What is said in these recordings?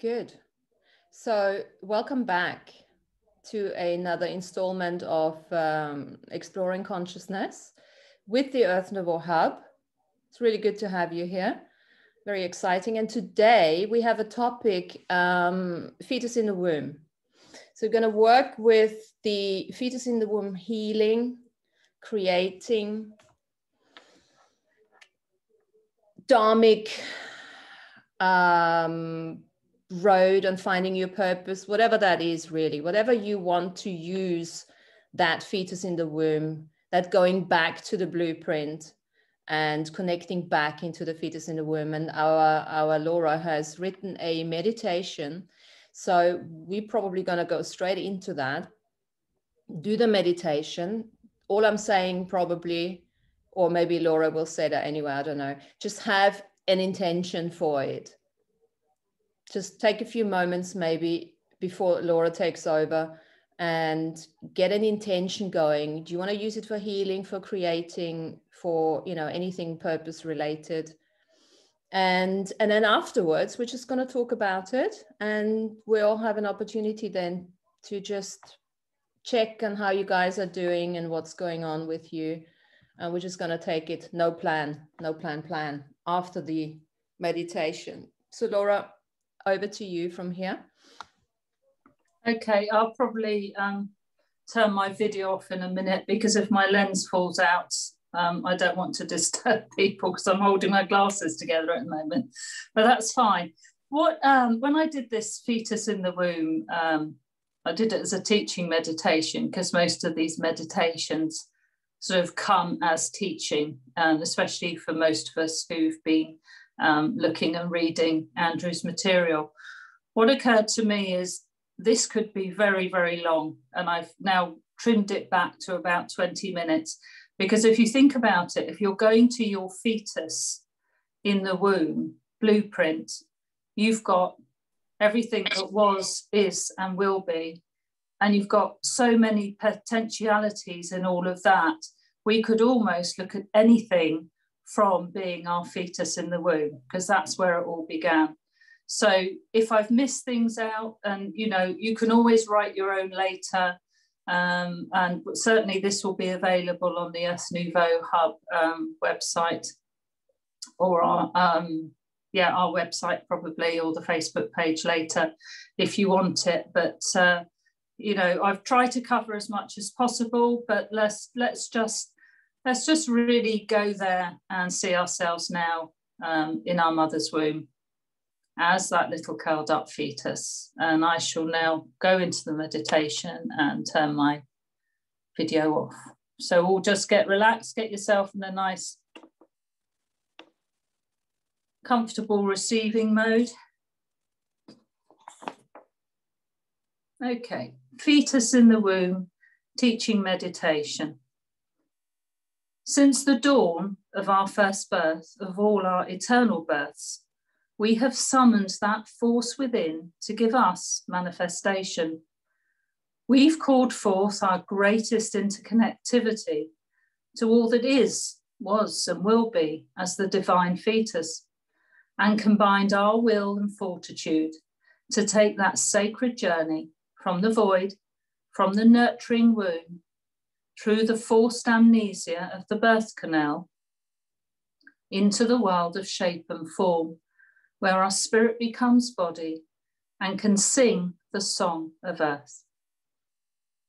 Good. So welcome back to another installment of Exploring Consciousness with the Earth Nouveau Hub. It's really good to have you here. Very exciting. And today we have a topic, fetus in the womb. So we're going to work with the fetus in the womb healing, creating, dharmic road and finding your purpose, whatever that is really, whatever you want to use that fetus in the womb, that going back to the blueprint and connecting back into the fetus in the womb. And our Laura has written a meditation. So we're probably going to go straight into that, do the meditation. All I'm saying probably, or maybe Laura will say that anyway, I don't know, just have an intention for it. Just take a few moments maybe before Laura takes over and get an intention going. Do you want to use it for healing, for creating, for, you know, anything purpose related? And then afterwards, we're just going to talk about it, and we'll have an opportunity then to just check on how you guys are doing and what's going on with you. And we're just going to take it, no plan after the meditation. So Laura, over to you from here. Okay, I'll probably turn my video off in a minute because if my lens falls out, I don't want to disturb people because I'm holding my glasses together at the moment, but that's fine. What when I did this fetus in the womb, I did it as a teaching meditation because most of these meditations sort of come as teaching, especially for most of us who've been looking and reading Andrew's material. What occurred to me is this could be very, very long, and I've now trimmed it back to about 20 minutes because if you think about it, if you're going to your fetus in the womb blueprint, you've got everything that was, is, and will be, and you've got so many potentialities in all of that. We could almost look at anything from being our fetus in the womb, because that's where it all began. So if I've missed things out, and you know, you can always write your own later, and certainly this will be available on the Earth Nouveau Hub website, or our website probably, or the Facebook page later if you want it. But you know, I've tried to cover as much as possible, but let's just really go there and see ourselves now in our mother's womb as that little curled up fetus. And I shall now go into the meditation and turn my video off. So we'll just get relaxed, get yourself in a nice, comfortable receiving mode. Okay, fetus in the womb, teaching meditation. Since the dawn of our first birth, of all our eternal births, we have summoned that force within to give us manifestation. We've called forth our greatest interconnectivity to all that is, was, and will be as the divine fetus, and combined our will and fortitude to take that sacred journey from the void, from the nurturing womb, through the forced amnesia of the birth canal into the world of shape and form, where our spirit becomes body and can sing the song of earth.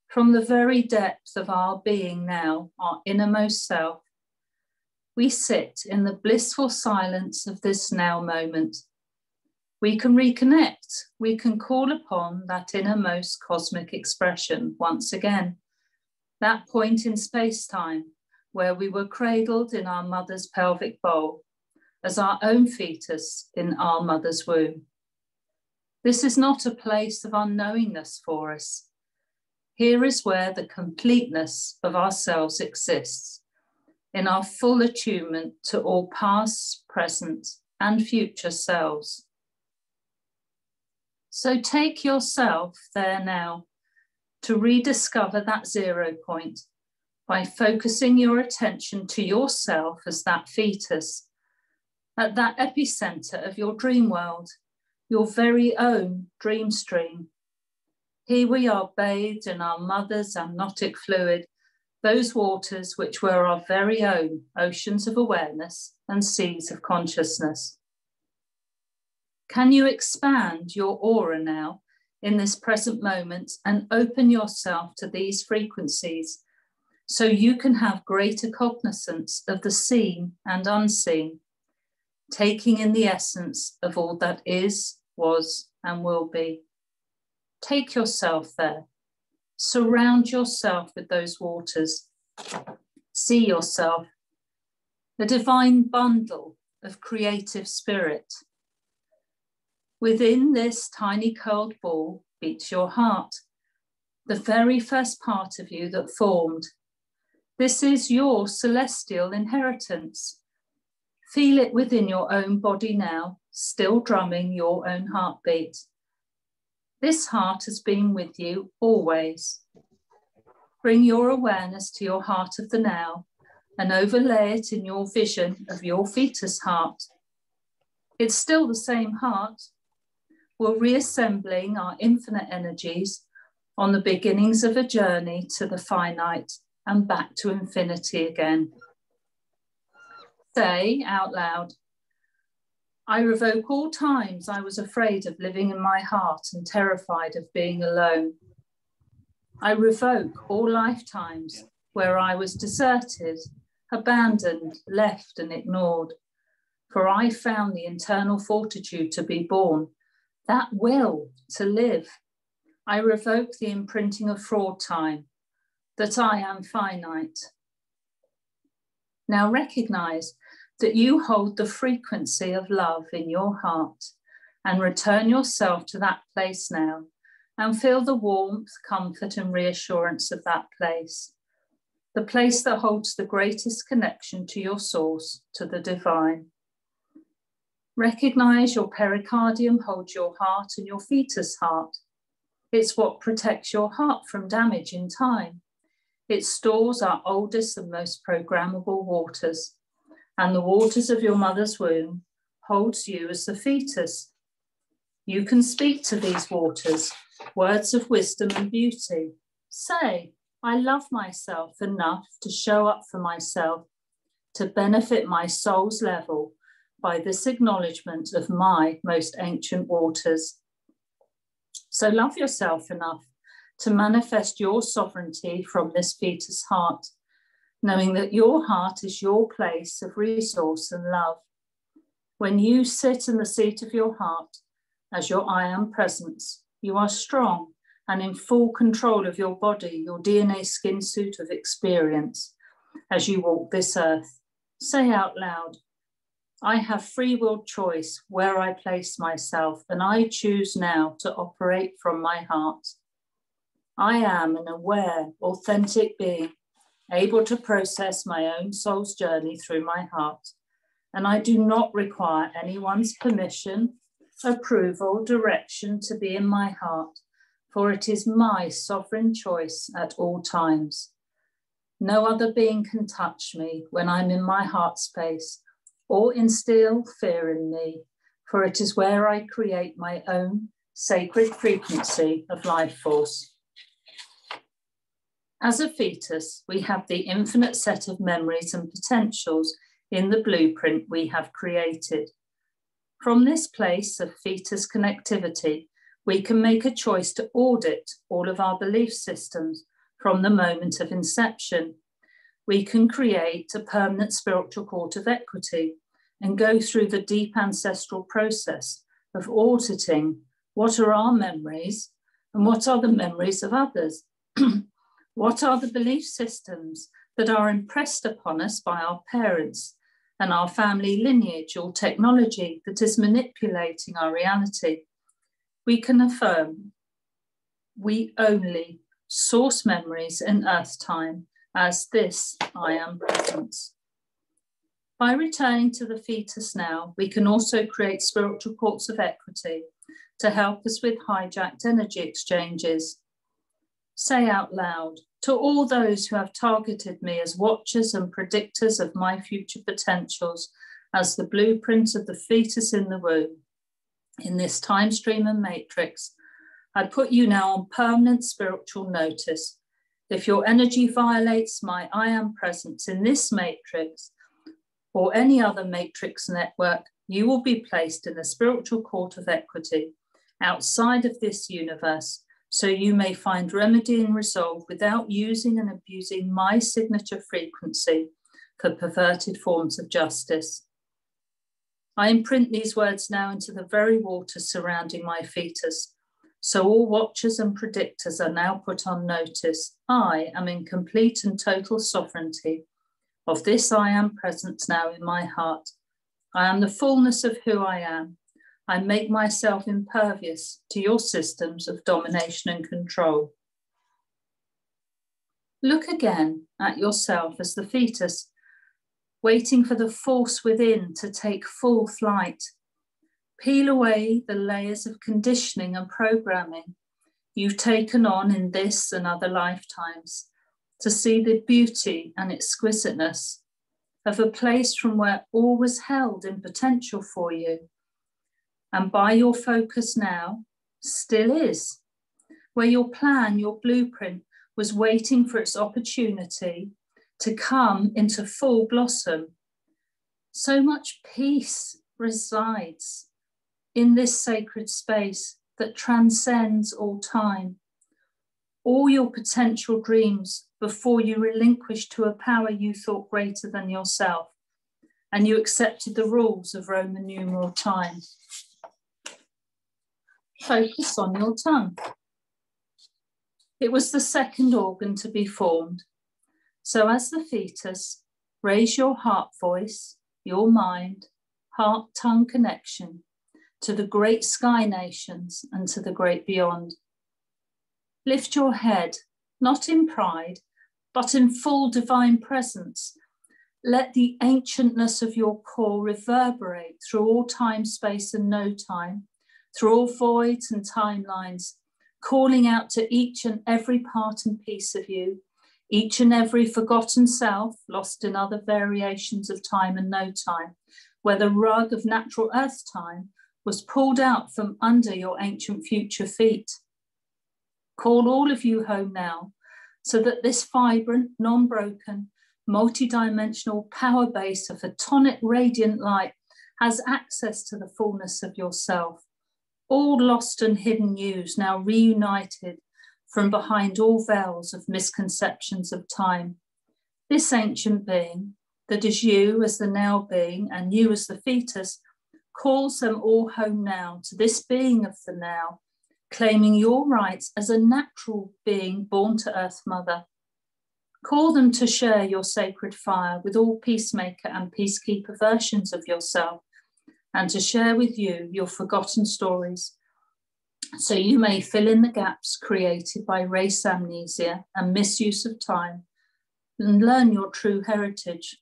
From the very depth of our being now, our innermost self, we sit in the blissful silence of this now moment. We can reconnect, we can call upon that innermost cosmic expression once again, that point in space-time where we were cradled in our mother's pelvic bowl as our own fetus in our mother's womb. This is not a place of unknowingness for us. Here is where the completeness of ourselves exists, in our full attunement to all past, present, and future selves. So take yourself there now, to rediscover that zero point by focusing your attention to yourself as that fetus, at that epicenter of your dream world, your very own dream stream. Here we are bathed in our mother's amniotic fluid, those waters which were our very own oceans of awareness and seas of consciousness. Can you expand your aura now in this present moment and open yourself to these frequencies so you can have greater cognizance of the seen and unseen, taking in the essence of all that is, was, and will be? Take yourself there. Surround yourself with those waters. See yourself, a divine bundle of creative spirit. Within this tiny curled ball beats your heart, the very first part of you that formed. This is your celestial inheritance. Feel it within your own body now, still drumming your own heartbeat. This heart has been with you always. Bring your awareness to your heart of the now and overlay it in your vision of your fetus heart. It's still the same heart. We're reassembling our infinite energies on the beginnings of a journey to the finite and back to infinity again. Say out loud, I revoke all times I was afraid of living in my heart and terrified of being alone. I revoke all lifetimes where I was deserted, abandoned, left and ignored. For I found the internal fortitude to be born, that will to live. I revoke the imprinting of fraud time, that I am finite. Now recognize that you hold the frequency of love in your heart and return yourself to that place now and feel the warmth, comfort and reassurance of that place, the place that holds the greatest connection to your source, to the divine. Recognize your pericardium holds your heart and your fetus heart. It's what protects your heart from damage in time. It stores our oldest and most programmable waters. And the waters of your mother's womb holds you as the fetus. You can speak to these waters, words of wisdom and beauty. Say, I love myself enough to show up for myself, to benefit my soul's level by this acknowledgement of my most ancient waters. So love yourself enough to manifest your sovereignty from this fetus heart, knowing that your heart is your place of resource and love. When you sit in the seat of your heart, as your I am presence, you are strong and in full control of your body, your DNA skin suit of experience, as you walk this earth. Say out loud, I have free will choice where I place myself, and I choose now to operate from my heart. I am an aware, authentic being, able to process my own soul's journey through my heart. And I do not require anyone's permission, approval, direction to be in my heart, for it is my sovereign choice at all times. No other being can touch me when I'm in my heart space or instill fear in me, for it is where I create my own sacred frequency of life force. As a fetus, we have the infinite set of memories and potentials in the blueprint we have created. From this place of fetus connectivity, we can make a choice to audit all of our belief systems from the moment of inception. We can create a permanent spiritual court of equity and go through the deep ancestral process of auditing what are our memories and what are the memories of others. What are the belief systems that are impressed upon us by our parents and our family lineage or technology that is manipulating our reality? We can affirm we only source memories in Earth time as this I am presence. By returning to the fetus now, we can also create spiritual courts of equity to help us with hijacked energy exchanges. Say out loud, to all those who have targeted me as watchers and predictors of my future potentials, as the blueprint of the fetus in the womb, In this time stream and matrix, I put you now on permanent spiritual notice. If your energy violates my I am presence in this matrix or any other matrix network, you will be placed in the spiritual court of equity outside of this universe, so you may find remedy and resolve without using and abusing my signature frequency for perverted forms of justice. I imprint these words now into the very water surrounding my fetus, so all watchers and predictors are now put on notice. I am in complete and total sovereignty of this I am presence now in my heart. I am the fullness of who I am. I make myself impervious to your systems of domination and control. Look again at yourself as the fetus, waiting for the force within to take full flight. Peel away the layers of conditioning and programming you've taken on in this and other lifetimes to see the beauty and exquisiteness of a place from where all was held in potential for you. And by your focus now, still is, where your plan, your blueprint was waiting for its opportunity to come into full blossom. So much peace resides in this sacred space that transcends all time. All your potential dreams before you relinquished to a power you thought greater than yourself, and you accepted the rules of Roman numeral time. Focus on your tongue. It was the second organ to be formed. So as the fetus, raise your heart voice, your mind, heart-tongue connection to the great sky nations and to the great beyond. Lift your head, not in pride, but in full divine presence. Let the ancientness of your core reverberate through all time, space, and no time, through all voids and timelines, calling out to each and every part and piece of you, each and every forgotten self lost in other variations of time and no time, where the rug of natural earth time was pulled out from under your ancient future feet. Call all of you home now, so that this vibrant, non-broken, multi-dimensional power base of photonic radiant light has access to the fullness of yourself. All lost and hidden yous now reunited from behind all veils of misconceptions of time. This ancient being, that is you as the now being and you as the fetus, calls them all home now to this being of the now, claiming your rights as a natural being born to Earth Mother. Call them to share your sacred fire with all peacemaker and peacekeeper versions of yourself, and to share with you your forgotten stories, so you may fill in the gaps created by race amnesia and misuse of time, and learn your true heritage.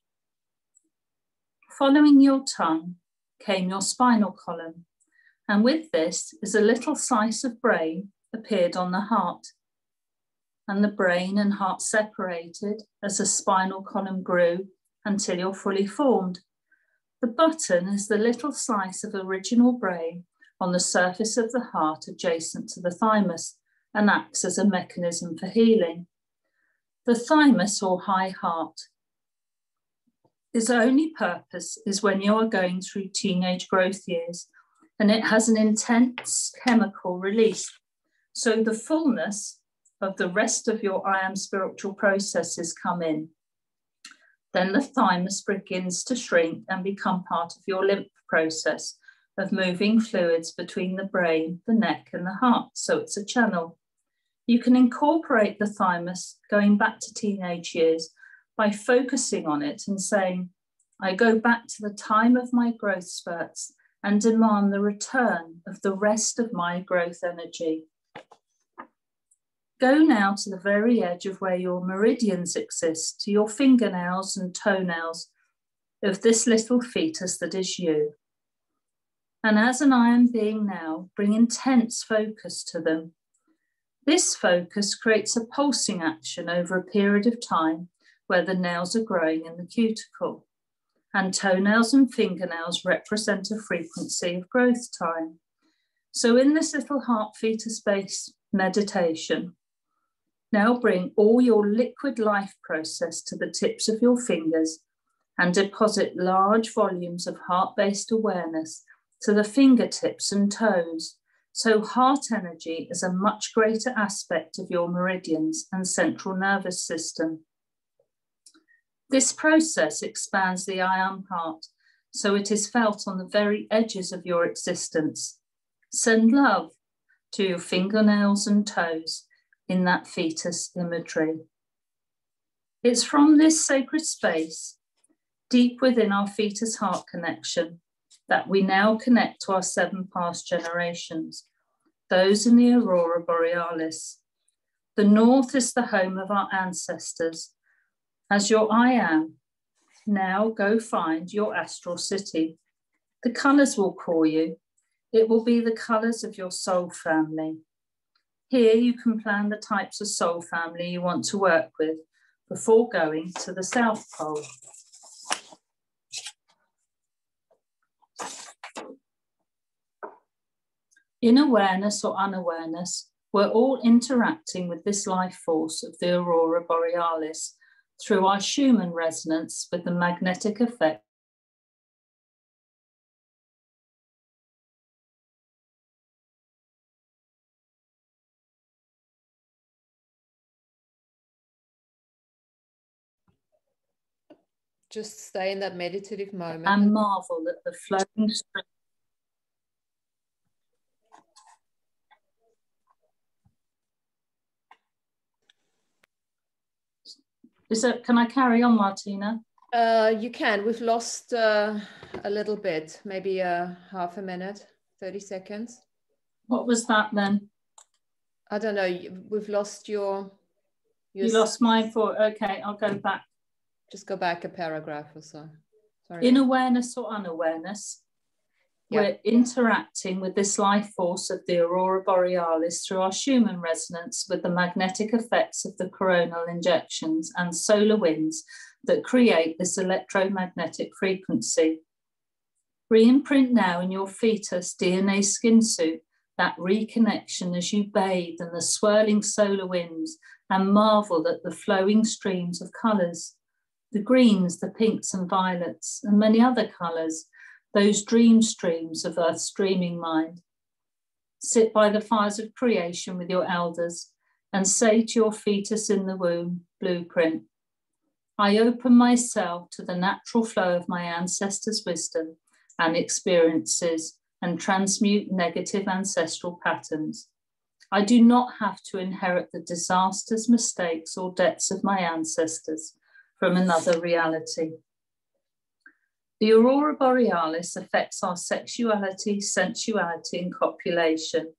Following your tongue came your spinal column, and with this is a little slice of brain appeared on the heart. And the brain and heart separated as the spinal column grew until you're fully formed. The button is the little slice of original brain on the surface of the heart adjacent to the thymus, and acts as a mechanism for healing. The thymus, or high heart, its only purpose is when you are going through teenage growth years, and it has an intense chemical release. So the fullness of the rest of your I am spiritual processes come in. Then the thymus begins to shrink and become part of your lymph process of moving fluids between the brain, the neck, and the heart. So it's a channel. You can incorporate the thymus going back to teenage years by focusing on it and saying, I go back to the time of my growth spurts and demand the return of the rest of my growth energy. Go now to the very edge of where your meridians exist, to your fingernails and toenails of this little fetus that is you. And as an I am being now, bring intense focus to them. This focus creates a pulsing action over a period of time where the nails are growing in the cuticle. And toenails and fingernails represent a frequency of growth time. So in this little heart-theta space meditation, now bring all your liquid life process to the tips of your fingers and deposit large volumes of heart-based awareness to the fingertips and toes. So heart energy is a much greater aspect of your meridians and central nervous system. This process expands the I am heart, so it is felt on the very edges of your existence. Send love to your fingernails and toes in that fetus imagery. It's from this sacred space, deep within our fetus heart connection, that we now connect to our seven past generations, those in the Aurora Borealis. The north is the home of our ancestors. As your I am, now go find your astral city. The colours will call you. It will be the colours of your soul family. Here you can plan the types of soul family you want to work with before going to the South Pole. In awareness or unawareness, we're all interacting with this life force of the Aurora Borealis through our Schumann resonance with the magnetic effect . Just stay in that meditative moment and marvel at the flowing stream. Can I carry on, Martina? You can. We've lost a little bit, maybe half a minute, 30 seconds. What was that then? I don't know. We've lost your... You lost my thought. Okay, I'll go back. Just go back a paragraph or so. Sorry. In awareness or unawareness, yep, we're interacting with this life force of the Aurora Borealis through our Schumann resonance with the magnetic effects of the coronal injections and solar winds that create this electromagnetic frequency. Reimprint now in your fetus DNA skin suit that reconnection as you bathe in the swirling solar winds and marvel at the flowing streams of colours, the greens, the pinks and violets, and many other colours, those dream streams of Earth's streaming mind. Sit by the fires of creation with your elders and say to your fetus in the womb blueprint, I open myself to the natural flow of my ancestors' wisdom and experiences and transmute negative ancestral patterns. I do not have to inherit the disasters, mistakes, or debts of my ancestors from another reality. The Aurora Borealis affects our sexuality, sensuality, and copulation,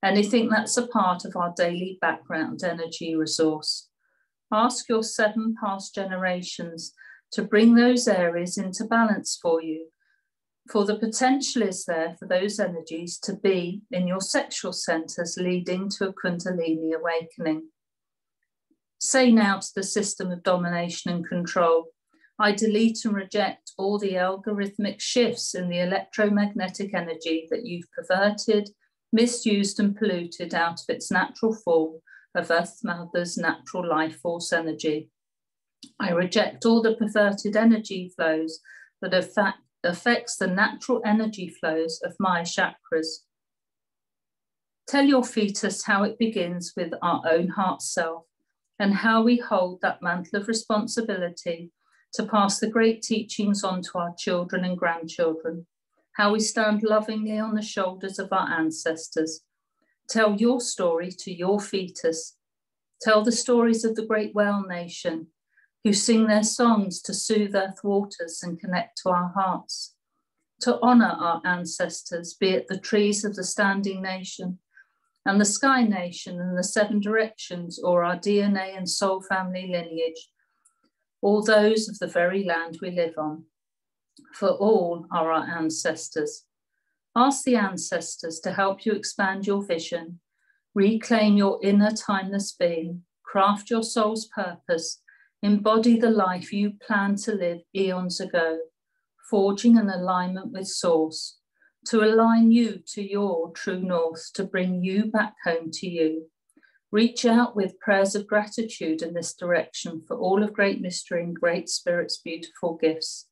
anything that's a part of our daily background energy resource. Ask your seven past generations to bring those areas into balance for you, for the potential is there for those energies to be in your sexual centers, leading to a Kundalini awakening. Say now to the system of domination and control, I delete and reject all the algorithmic shifts in the electromagnetic energy that you've perverted, misused and polluted out of its natural form of Earth Mother's natural life force energy. I reject all the perverted energy flows that affects the natural energy flows of my chakras. Tell your fetus how it begins with our own heart self and how we hold that mantle of responsibility to pass the great teachings on to our children and grandchildren, how we stand lovingly on the shoulders of our ancestors. Tell your story to your fetus. Tell the stories of the great whale nation, who sing their songs to soothe earth waters and connect to our hearts, to honour our ancestors, be it the trees of the standing nation and the sky nation and the seven directions or our DNA and soul family lineage, all those of the very land we live on, for all are our ancestors. Ask the ancestors to help you expand your vision, reclaim your inner timeless being, craft your soul's purpose, embody the life you planned to live eons ago, forging an alignment with Source, to align you to your true north, to bring you back home to you. Reach out with prayers of gratitude in this direction for all of Great Mystery and Great Spirit's beautiful gifts.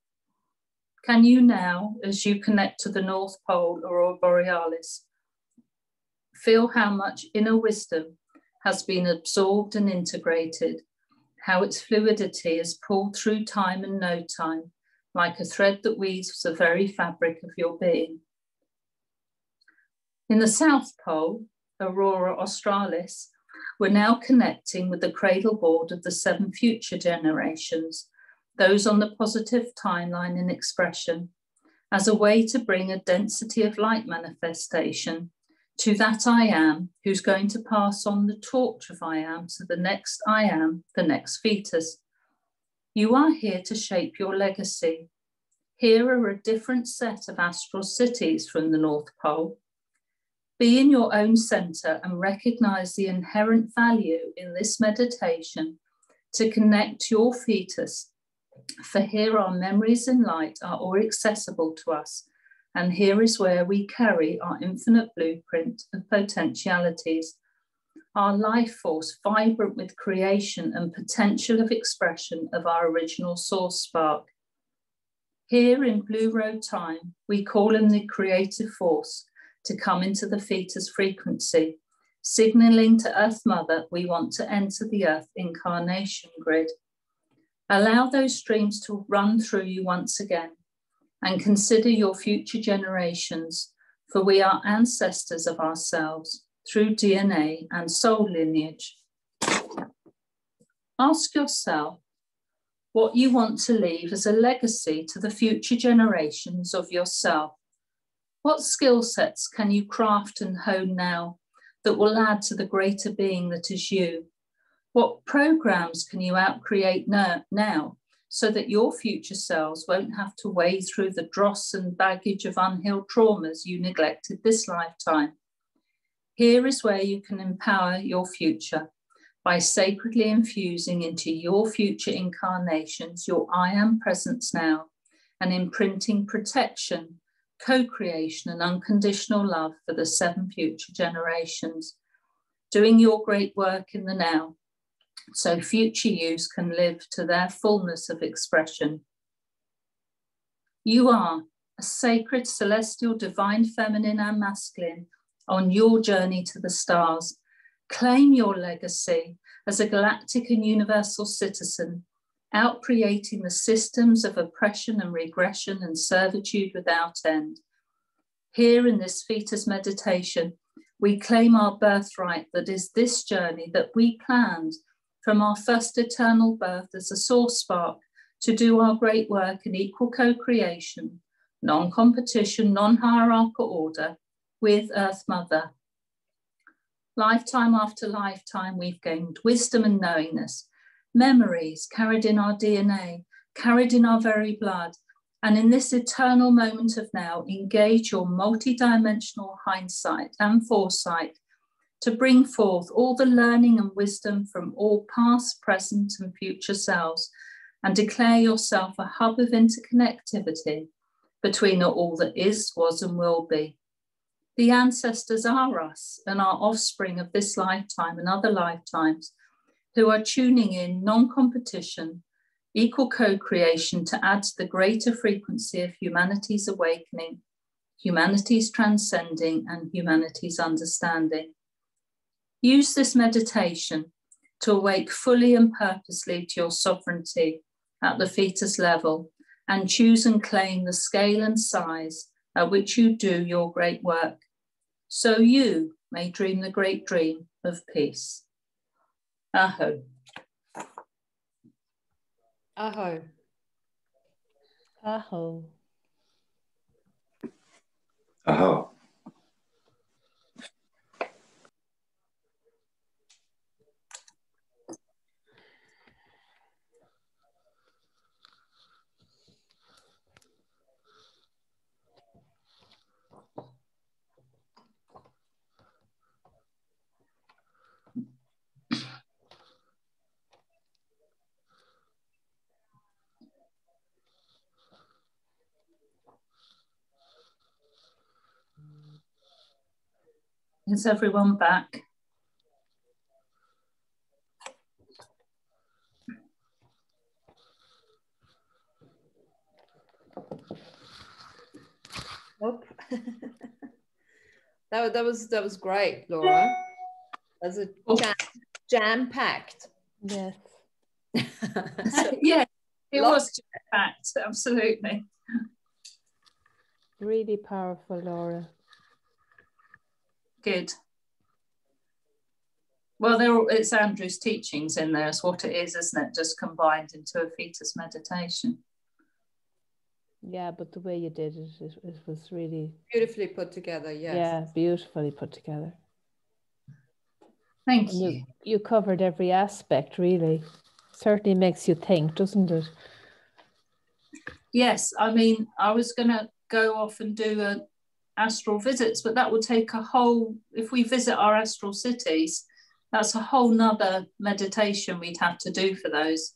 Can you now, as you connect to the North Pole or Aurora Borealis, feel how much inner wisdom has been absorbed and integrated, how its fluidity is pulled through time and no time, like a thread that weaves the very fabric of your being. In the South Pole, Aurora Australis, we're now connecting with the cradle board of the 7 future generations, those on the positive timeline in expression, as a way to bring a density of light manifestation to that I am, who's going to pass on the torch of I am to the next I am, the next fetus. You are here to shape your legacy. Here are a different set of astral cities from the North Pole. Be in your own center and recognize the inherent value in this meditation to connect your fetus, for here our memories and light are all accessible to us, and here is where we carry our infinite blueprint of potentialities, our life force vibrant with creation and potential of expression of our original source spark. Here in Blue Road Time, we call in the creative force to come into the fetus frequency, signaling to Earth Mother we want to enter the Earth incarnation grid. Allow those streams to run through you once again, and consider your future generations, for we are ancestors of ourselves through DNA and soul lineage. Ask yourself what you want to leave as a legacy to the future generations of yourself. What skill sets can you craft and hone now that will add to the greater being that is you? What programs can you out-create now, so that your future selves won't have to wade through the dross and baggage of unhealed traumas you neglected this lifetime? Here is where you can empower your future by sacredly infusing into your future incarnations your I am presence now, and imprinting protection, co-creation and unconditional love for the 7 future generations, doing your great work in the now, so future yous can live to their fullness of expression. You are a sacred, celestial, divine, feminine and masculine on your journey to the stars. Claim your legacy as a galactic and universal citizen, out-creating the systems of oppression and regression and servitude without end. Here in this fetus meditation, we claim our birthright that is this journey that we planned from our first eternal birth as a source spark to do our great work in equal co-creation, non-competition, non-hierarchical order with Earth Mother. Lifetime after lifetime, we've gained wisdom and knowingness, memories carried in our DNA, carried in our very blood, and in this eternal moment of now, engage your multidimensional hindsight and foresight to bring forth all the learning and wisdom from all past, present and future selves, and declare yourself a hub of interconnectivity between all that is, was and will be. The ancestors are us and our offspring of this lifetime and other lifetimes, who are tuning in non-competition, equal co-creation to add to the greater frequency of humanity's awakening, humanity's transcending and humanity's understanding. Use this meditation to awake fully and purposely to your sovereignty at the fetus level, and choose and claim the scale and size at which you do your great work, so you may dream the great dream of peace. Aho. Aho. Aho. Aho. Is everyone back? Nope. that was great, Laura. That was a jam-packed. Yes. So, yeah, it was jam-packed, absolutely. Really powerful, Laura. Good. Well, it's Andrew's teachings in there. It's what it is, isn't it? Just combined into a fetus meditation. Yeah, but the way you did it, it was really... beautifully put together, yes. Yeah, beautifully put together. Thank you. You covered every aspect, really. Certainly makes you think, doesn't it? Yes, I mean, I was going to go off and do astral visits, but that will take a whole... if we visit our astral cities, that's a whole nother meditation we'd have to do for those.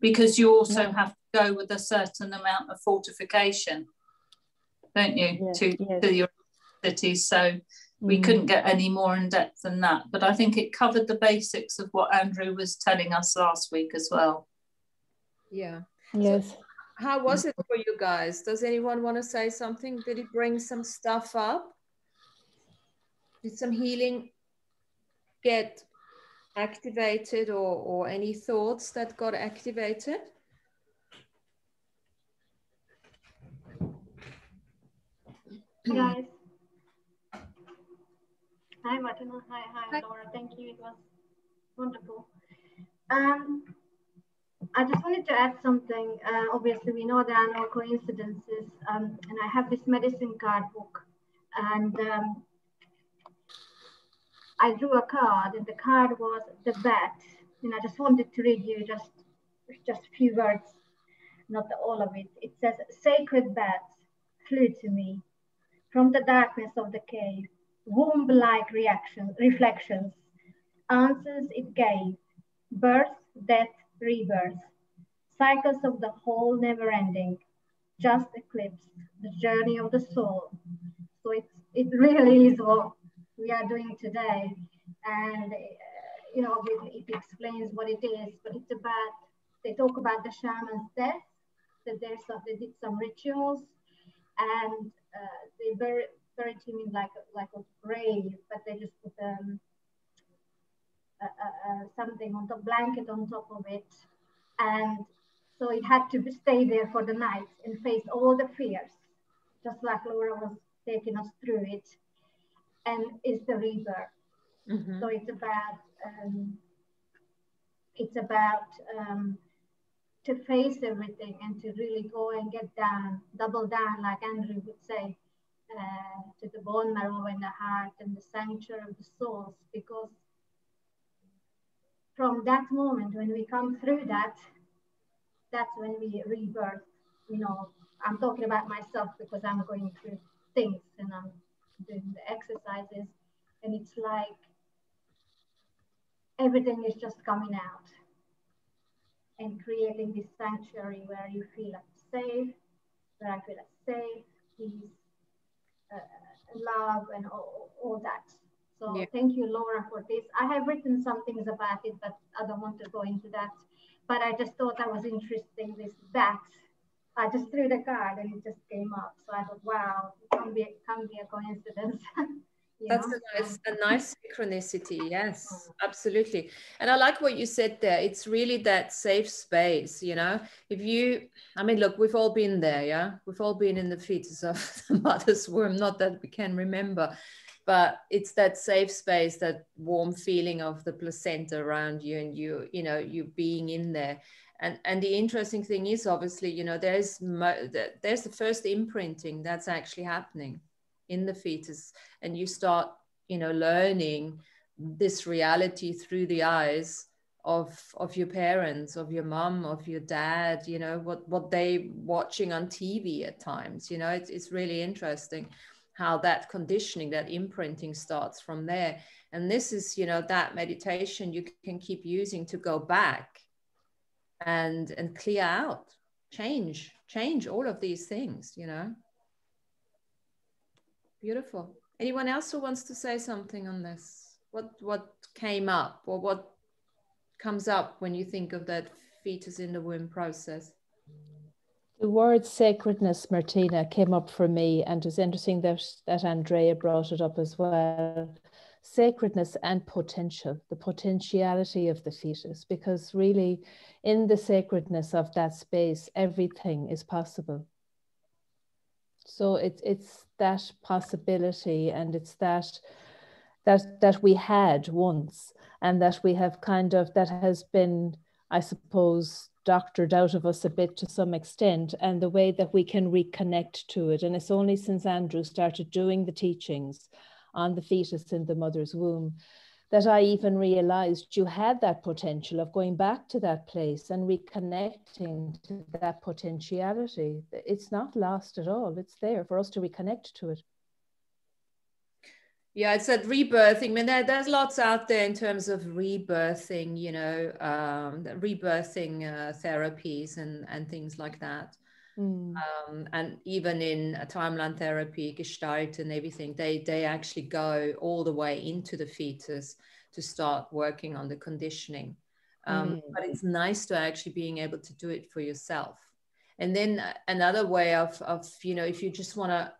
Because you also have to go with a certain amount of fortification, don't you, to your cities. So we couldn't get any more in depth than that. But I think it covered the basics of what Andrew was telling us last week as well. Yeah. Yes. So how was it for you guys? Does anyone want to say something? Did it bring some stuff up? Did some healing get activated, or any thoughts that got activated? Hi guys. Hi Martina. Hi Laura. Thank you. It was wonderful. I just wanted to add something. Obviously, we know there are no coincidences, and I have this medicine card book, and I drew a card, and the card was the bat. And I just wanted to read you just a few words, not all of it. It says, "Sacred bats flew to me from the darkness of the cave, womb-like reflections, answers it gave, birth, death, rebirth, cycles of the whole never-ending, just eclipsed the journey of the soul." So it really is what we are doing today, and you know, it explains what it is. But it's about, they talk about the shaman's death, that they did some rituals, and they buried him in like a grave, but they just put something on the blanket on top of it, and so it had to stay there for the night and face all the fears, just like Laura was taking us through it. And it's the rebirth. Mm-hmm. So it's about to face everything and to really go and get down, double down, like Andrew would say, to the bone marrow and the heart and the sanctuary of the souls. Because from that moment, when we come through that, that's when we rebirth. You know, I'm talking about myself because I'm going through things and I'm doing the exercises, and it's like everything is just coming out and creating this sanctuary where you feel like safe, where I feel like safe, peace, love, and all that. So thank you, Laura, for this. I have written some things about it, but I don't want to go into that. But I just thought that was interesting, this that. I just threw the card and it just came up. So I thought, wow, it can't be a coincidence. That's a nice synchronicity. Yes, absolutely. And I like what you said there. It's really that safe space, you know. I mean, look, we've all been there, yeah? We've all been in the fetus of the mother's womb, not that we can remember, but it's that safe space, that warm feeling of the placenta around you and you know, you being in there. And the interesting thing is, obviously, you know, there's the first imprinting that's actually happening in the fetus, and you start, you know, learning this reality through the eyes of your parents, of your mom, of your dad, you know, what they watching on TV at times, you know, it's really interesting how that conditioning, that imprinting starts from there. And this is, you know, that meditation you can keep using to go back and clear out, change all of these things, you know. Beautiful. Anyone else who wants to say something on this? What came up, or what comes up when you think of that fetus in the womb process? The word sacredness, Martina, came up for me, and it's interesting that Andrea brought it up as well. Sacredness and potential, the potentiality of the fetus, because really in the sacredness of that space, everything is possible. So it's that possibility, and it's that we had once, and that we have kind of, that has been, I suppose, doctored out of us a bit to some extent, and the way that we can reconnect to it. And it's only since Andrew started doing the teachings on the fetus in the mother's womb that I even realized you had that potential of going back to that place and reconnecting to that potentiality. It's not lost at all. It's there for us to reconnect to it. Yeah, it's that rebirthing. I mean, there's lots out there in terms of rebirthing, you know, rebirthing therapies and things like that. Mm. And even in a timeline therapy, Gestalt and everything, they actually go all the way into the fetus to start working on the conditioning. But it's nice to actually being able to do it for yourself. And then another way of you know, if you just want to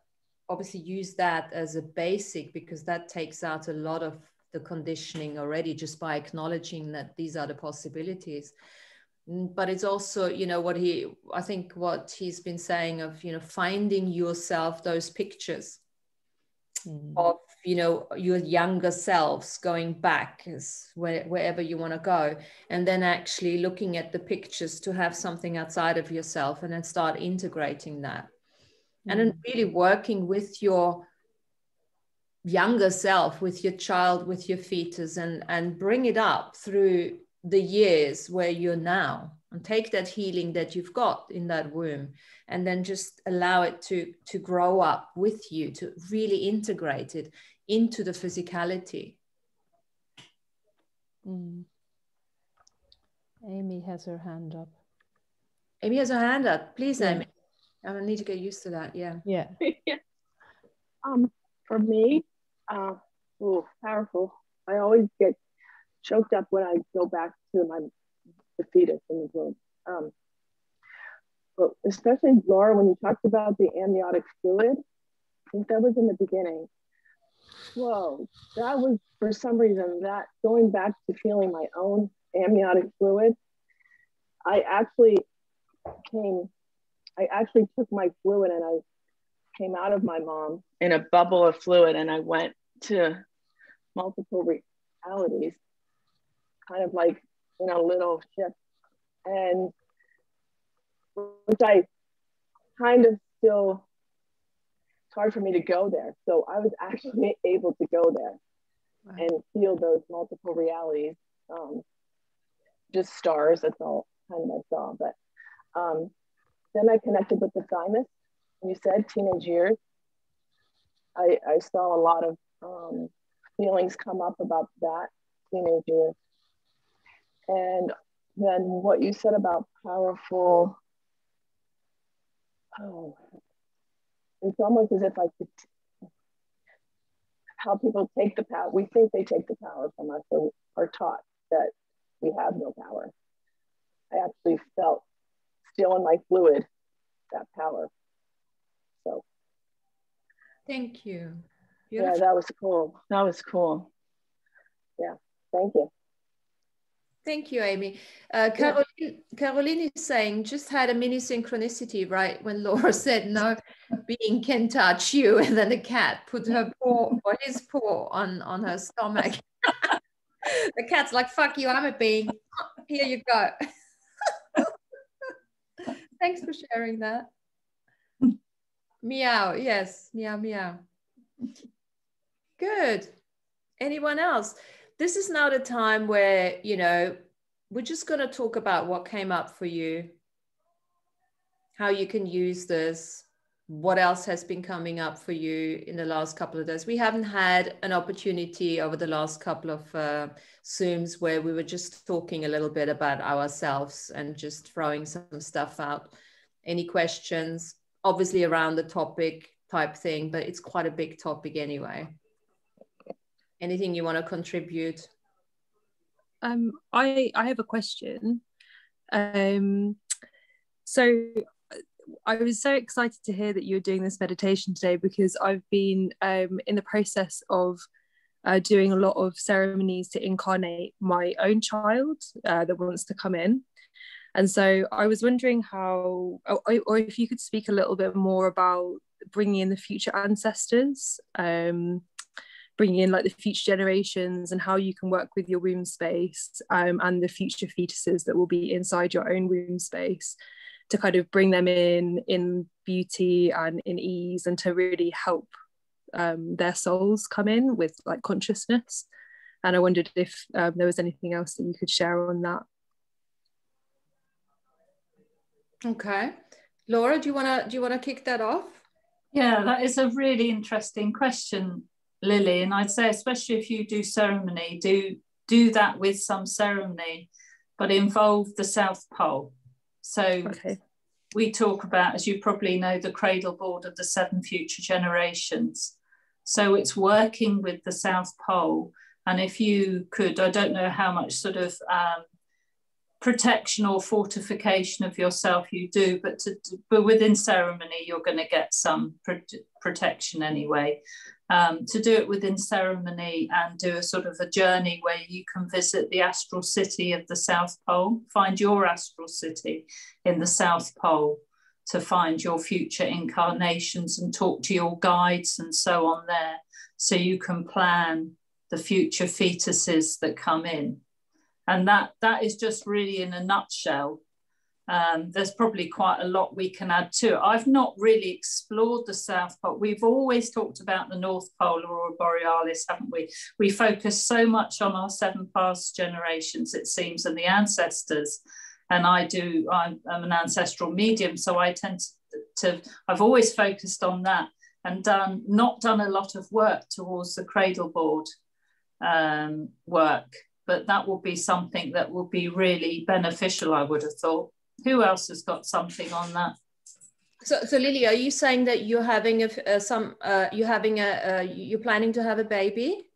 obviously use that as a basic, because that takes out a lot of the conditioning already just by acknowledging that these are the possibilities. But it's also, you know, I think what he's been saying of, you know, finding yourself those pictures of, you know, your younger selves going back is wherever you want to go. And then actually looking at the pictures to have something outside of yourself, and then start integrating that. And then really working with your younger self, with your child, with your fetus, and bring it up through the years where you're now, and take that healing that you've got in that womb, and then just allow it to grow up with you, to really integrate it into the physicality. Amy has her hand up. Amy has her hand up. Please, yeah. Amy. I need to get used to that. Yeah. Yeah. Yeah. For me, powerful. I always get choked up when I go back to the fetus in the womb. But especially Laura, when you talked about the amniotic fluid, I think that was in the beginning. Whoa, that was, for some reason, that going back to feeling my own amniotic fluid, I actually took my fluid and I came out of my mom in a bubble of fluid, and I went to multiple realities, kind of like in a little shift, and which I kind of still, it's hard for me to go there. So I was actually able to go there and feel those multiple realities, just stars, that's all kind of I saw. But then I connected with the thymus. You said teenage years. I saw a lot of feelings come up about that teenage years. And then what you said about powerful, it's almost as if I could, how people take the power, we think they take the power from us, or are taught that we have no power. I actually felt, still in my fluid, that power. So thank you. Beautiful. Yeah, that was cool. That was cool. Yeah, thank you. Thank you, Amy. Caroline is saying, just had a mini synchronicity, right? When Laura said, no being can touch you, and then the cat put her paw or his paw on her stomach. The cat's like, fuck you, I'm a being. Here you go. Thanks for sharing that. Meow, yes, meow, meow. Good. Anyone else? This is now the time where, you know, we're just going to talk about what came up for you, how you can use this, what else has been coming up for you in the last couple of days. We haven't had an opportunity over the last couple of Zooms where we were just talking a little bit about ourselves and just throwing some stuff out. Any questions, obviously, around the topic, type thing, but it's quite a big topic anyway. Anything you want to contribute? I have a question. So I was so excited to hear that you were doing this meditation today, because I've been in the process of doing a lot of ceremonies to incarnate my own child that wants to come in. And so I was wondering how, or if you could speak a little bit more about bringing in the future ancestors, bringing in like the future generations, and how you can work with your womb space and the future fetuses that will be inside your own womb space, to kind of bring them in beauty and in ease, and to really help their souls come in with like consciousness. And I wondered if there was anything else that you could share on that. Okay, Laura, do you want to kick that off? Yeah, that is a really interesting question, Lily, and I'd say, especially if you do ceremony, do that with some ceremony, but involve the South Pole. So okay. We talk about, as you probably know, the cradle board of the 7 future generations. So it's working with the South Pole. And if you could, I don't know how much sort of protection or fortification of yourself you do, but within ceremony, you're going to get some protection anyway. To do it within ceremony and do a sort of a journey where you can visit the astral city of the South Pole, find your astral city in the South Pole to find your future incarnations, and talk to your guides and so on there, so you can plan the future fetuses that come in. And that is just really in a nutshell. There's probably quite a lot we can add to it. I've not really explored the South Pole. We've always talked about the North Pole, Aurora Borealis, haven't we? We focus so much on our 7 past generations, it seems, and the ancestors. And I'm an ancestral medium, so I tend to I've always focused on that, and not done a lot of work towards the cradle board work. But that will be something that will be really beneficial, I would have thought. Who else has got something on that? So Lily, are you saying that you're having you're planning to have a baby?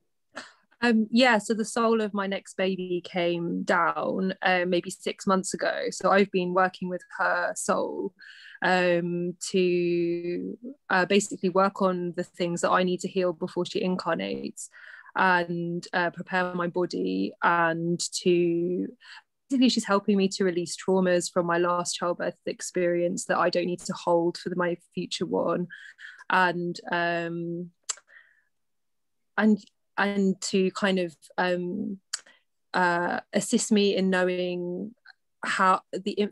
Yeah. So the soul of my next baby came down maybe 6 months ago. So I've been working with her soul to basically work on the things that I need to heal before she incarnates, and prepare my body, and to. She's helping me to release traumas from my last childbirth experience that I don't need to hold for my future one, and to kind of assist me in knowing how the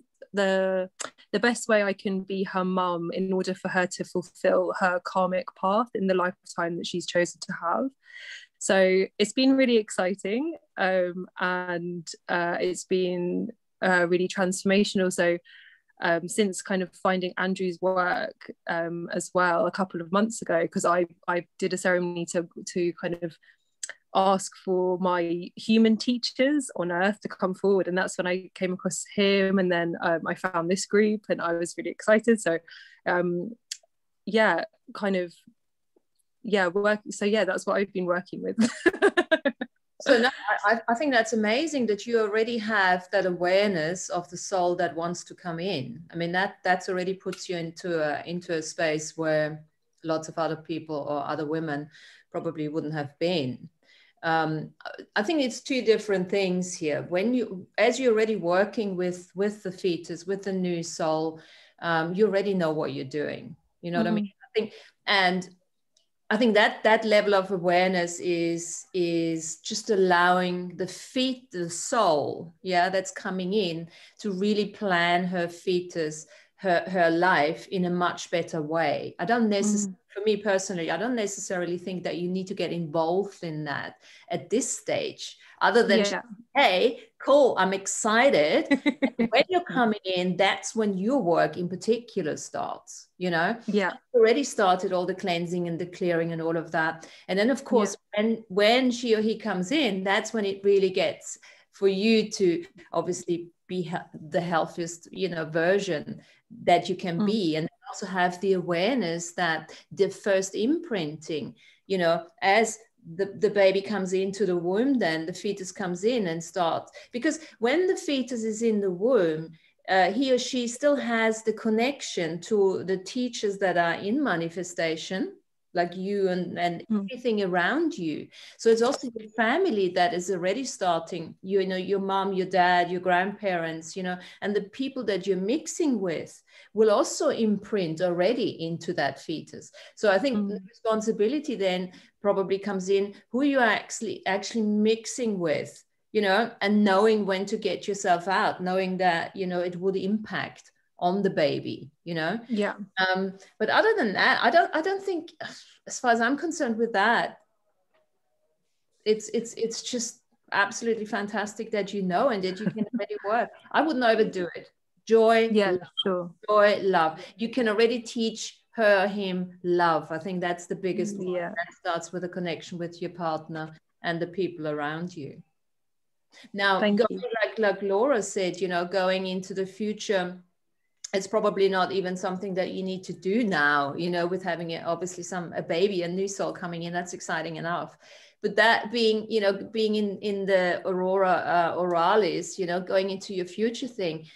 best way I can be her mum, in order for her to fulfill her karmic path in the lifetime that she's chosen to have. So it's been really exciting, and it's been really transformational. So since kind of finding Andrew's work as well a couple of months ago, because I did a ceremony to kind of ask for my human teachers on Earth to come forward, and that's when I came across him, and then I found this group, and I was really excited. So yeah, kind of. Yeah, that's what I've been working with. So no, I think that's amazing that you already have that awareness of the soul that wants to come in. I mean, that's already puts you into a space where lots of other people or other women probably wouldn't have been. I think it's two different things here. When you're already working with the fetus, with the new soul, you already know what you're doing. You know what I mean? I think that level of awareness is just allowing the soul, yeah, that's coming in, to really plan her fetus, her life in a much better way. I don't necessarily, for me personally, I don't necessarily think that you need to get involved in that at this stage, other than just, hey, cool, I'm excited. When you're coming in, that's when your work in particular starts, you know? Yeah. I've already started all the cleansing and the clearing and all of that. And then, of course, when she or he comes in, that's when it really gets for you to obviously be the healthiest, you know, version that you can be. And also have the awareness that the first imprinting, you know, as the baby comes into the womb, then the fetus comes in and starts. Because when the fetus is in the womb, he or she still has the connection to the teachers that are in manifestation, like you and everything around you. So it's also your family that is already starting, you know, your mom, your dad, your grandparents, you know, and the people that you're mixing with will also imprint already into that fetus. So I think the responsibility then probably comes in who you are actually mixing with, you know, and knowing when to get yourself out, knowing that, you know, it would impact on the baby, you know? Yeah. But other than that, I don't think, as far as I'm concerned with that, it's just absolutely fantastic that you know and that you can already work. I wouldn't overdo it. Joy, yeah, love, sure. Joy, love. You can already teach her, him, love. I think that's the biggest one. That starts with a connection with your partner and the people around you. Now, like Laura said, you know, going into the future, it's probably not even something that you need to do now, you know, with having it, obviously a baby, a new soul coming in, that's exciting enough. But that being, you know, being in the Aurora Australis, you know, going into your future thing,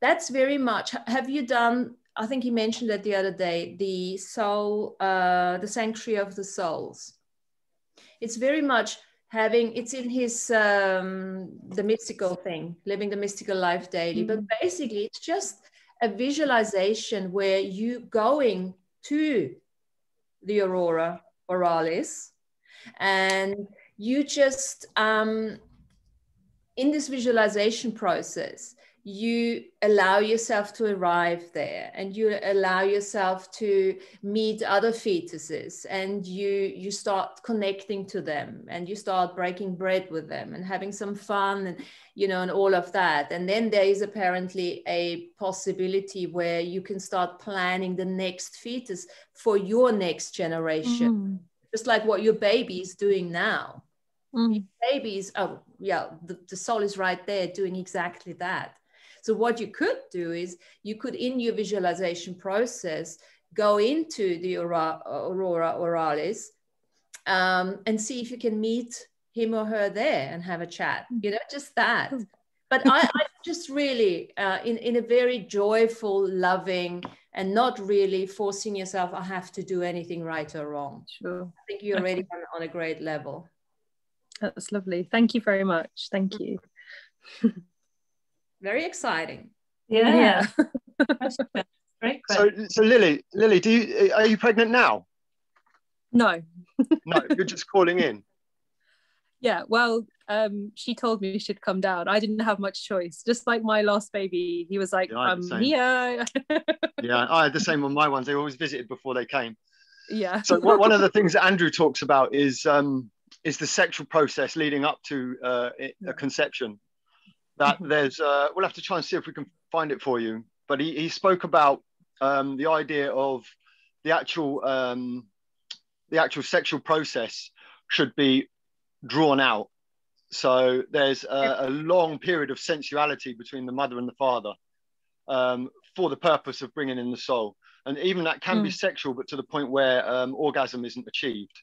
that's very much, have you done, I think you mentioned that the other day, the soul, the sanctuary of the souls. It's very much having, it's in his, the mystical thing, living the mystical life daily. But basically it's just a visualization where you going to the Aurora Australis, and you just, in this visualization process, you allow yourself to arrive there, and you allow yourself to meet other fetuses, and you start connecting to them, and you start breaking bread with them and having some fun, and you know, and all of that. And then there is apparently a possibility where you can start planning the next fetus for your next generation, just like what your baby is doing now. Your baby is, the soul is right there doing exactly that. So what you could do is you could, in your visualization process, go into the Aurora Australis and see if you can meet him or her there and have a chat, you know, just that. But I just really, in a very joyful, loving, and not really forcing yourself, I have to do anything right or wrong. Sure. I think you're already on a great level. That's lovely. Thank you very much. Thank you. Very exciting. Yeah. Great question. So Lily, are you pregnant now? No. No, you're just calling in. Yeah, well, she told me she'd come down. I didn't have much choice. Just like my last baby, he was like, I'm here. Yeah, I had the same on my ones. They always visited before they came. Yeah. So one of the things that Andrew talks about is the sexual process leading up to a conception. That there's, we'll have to try and see if we can find it for you. But he spoke about the idea of the actual sexual process should be drawn out. So there's a long period of sensuality between the mother and the father for the purpose of bringing in the soul. And even that can be sexual, but to the point where orgasm isn't achieved.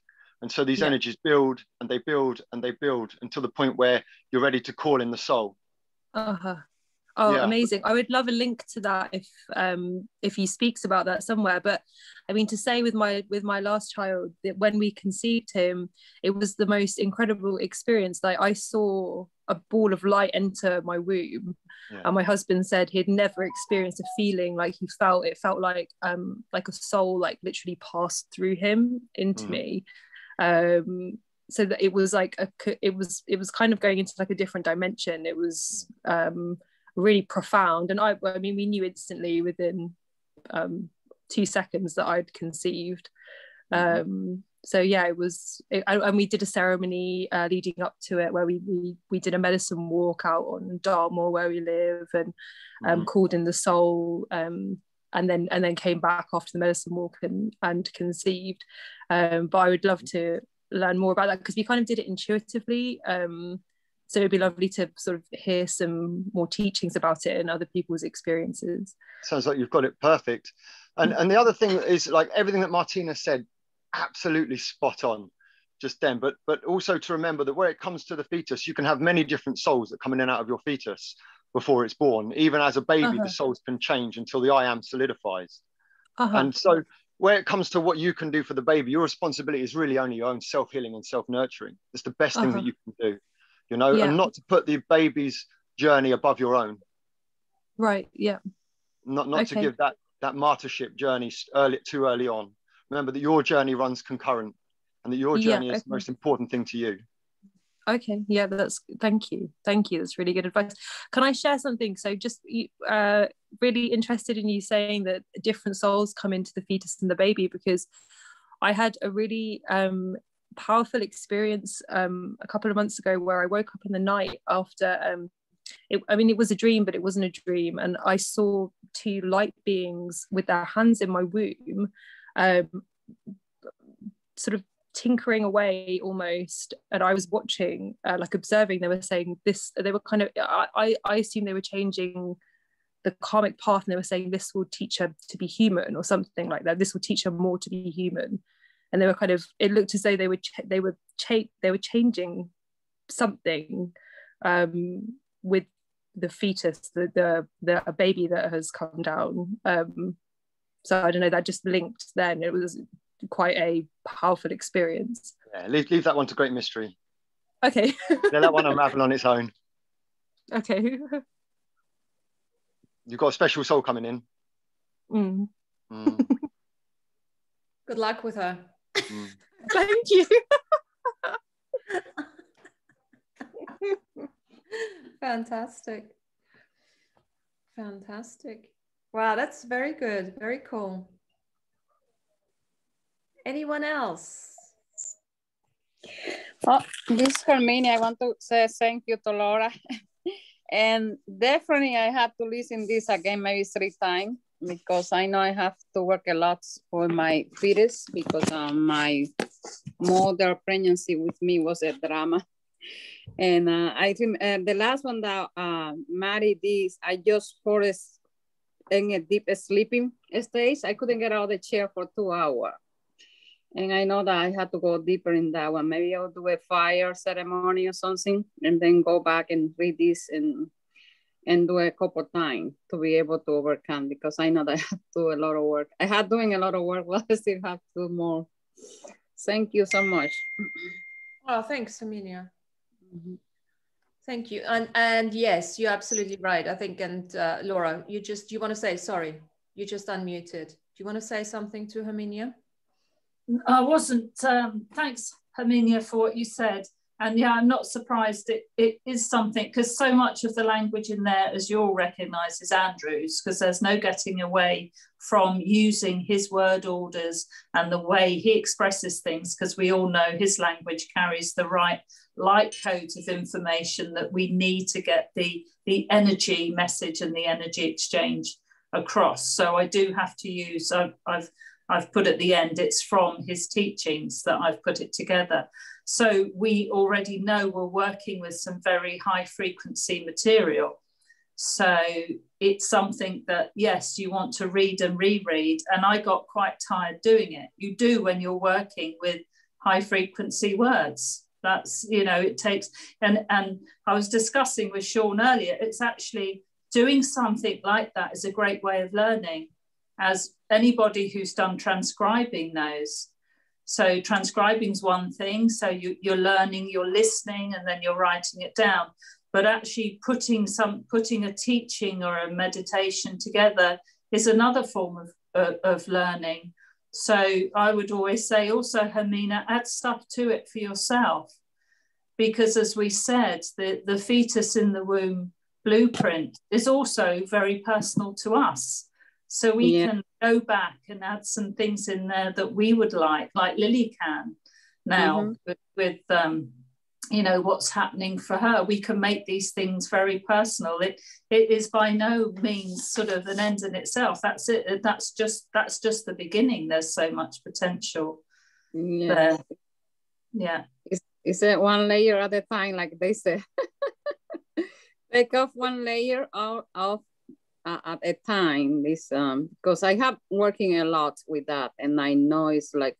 And so these energies build and they build and they build until the point where you're ready to call in the soul. Amazing. I would love a link to that if he speaks about that somewhere. But I mean, to say with my last child, that when we conceived him, it was the most incredible experience. Like, I saw a ball of light enter my womb, and my husband said he'd never experienced a feeling like he felt. It felt like a soul, like, literally passed through him into me. So that it was like it was kind of going into like a different dimension. It was really profound, and I mean, we knew instantly within 2 seconds that I'd conceived. So yeah, and we did a ceremony leading up to it, where we did a medicine walk out on Dartmoor, where we live, and called in the soul, and then came back after the medicine walk and conceived. But I would love to learn more about that, because we kind of did it intuitively. So it'd be lovely to sort of hear some more teachings about it and other people's experiences. Sounds like you've got it perfect. And the other thing is, like, everything that Martina said, absolutely spot on just then, but also to remember that where it comes to the fetus, you can have many different souls that come in and out of your fetus before it's born. Even as a baby, the souls can change until the I am solidifies. And so where it comes to what you can do for the baby, your responsibility is really only your own self-healing and self-nurturing. It's the best thing that you can do, you know, and not to put the baby's journey above your own. Right, yeah. Not to give that martyrship journey too early on. Remember that your journey runs concurrent and that your journey is the most important thing to you. Okay, yeah, that's, thank you, that's really good advice. Can I share something? So just really interested in you saying that different souls come into the fetus and the baby, because I had a really powerful experience a couple of months ago where I woke up in the night after, it was a dream, but it wasn't a dream, and I saw two light beings with their hands in my womb, sort of tinkering away almost, and I was watching, like observing. They were saying this, they were kind of, I assume they were changing the karmic path, and they were saying this will teach her to be human or something like that, this will teach her more to be human. And they were kind of, it looked as though they were changing something with the fetus, the baby that has come down. So I don't know, that just linked then. It was quite a powerful experience. Yeah, leave that one to great mystery. Okay. Yeah, that one unravel on its own. Okay. You've got a special soul coming in. Good luck with her. Thank you. Fantastic. Wow, that's very good. Very cool. Anyone else? Oh, this is Herminia. I want to say thank you to Laura. And definitely I have to listen this again, maybe 3 times, because I know I have to work a lot for my fetus, because my mother pregnancy with me was a drama. And I think the last one that Mary did, I just forced in a deep sleeping stage. I couldn't get out of the chair for 2 hours. And I know that I had to go deeper in that one. Maybe I'll do a fire ceremony or something, and then go back and read this and do a couple of times to be able to overcome, because I know that I have to do a lot of work. I had doing a lot of work, but I still have to do more. Thank you so much. Oh, thanks, Herminia. Thank you. And yes, you're absolutely right, I think. And Laura, you want to say, sorry, you just unmuted. Do you want to say something to Herminia? I wasn't. Thanks, Herminia, for what you said. And yeah, I'm not surprised it is something, because so much of the language in there, as you'll recognise, is Andrew's, because there's no getting away from using his word orders and the way he expresses things, because we all know his language carries the right light codes of information that we need to get the energy message and the energy exchange across. So I do have to use, I've put at the end, it's from his teachings that I've put it together. So we already know we're working with some very high frequency material. So it's something that, yes, you want to read and reread. And I got quite tired doing it. You do when you're working with high frequency words. That's, you know, it takes, and I was discussing with Sean earlier, it's actually doing something like that is a great way of learning, as anybody who's done transcribing knows. So transcribing is one thing. So you're learning, you're listening, and then you're writing it down. But actually putting a teaching or a meditation together is another form of learning. So I would always say also, Hermina, add stuff to it for yourself. Because as we said, the fetus in the womb blueprint is also very personal to us. So we can go back and add some things in there that we would like Lily can now with you know, what's happening for her. We can make these things very personal. It is by no means sort of an end in itself. That's it. That's just the beginning. There's so much potential there. Yeah. Is it one layer at a time, like they say? Take off one layer of at a time, this because I have working a lot with that, and I know it's like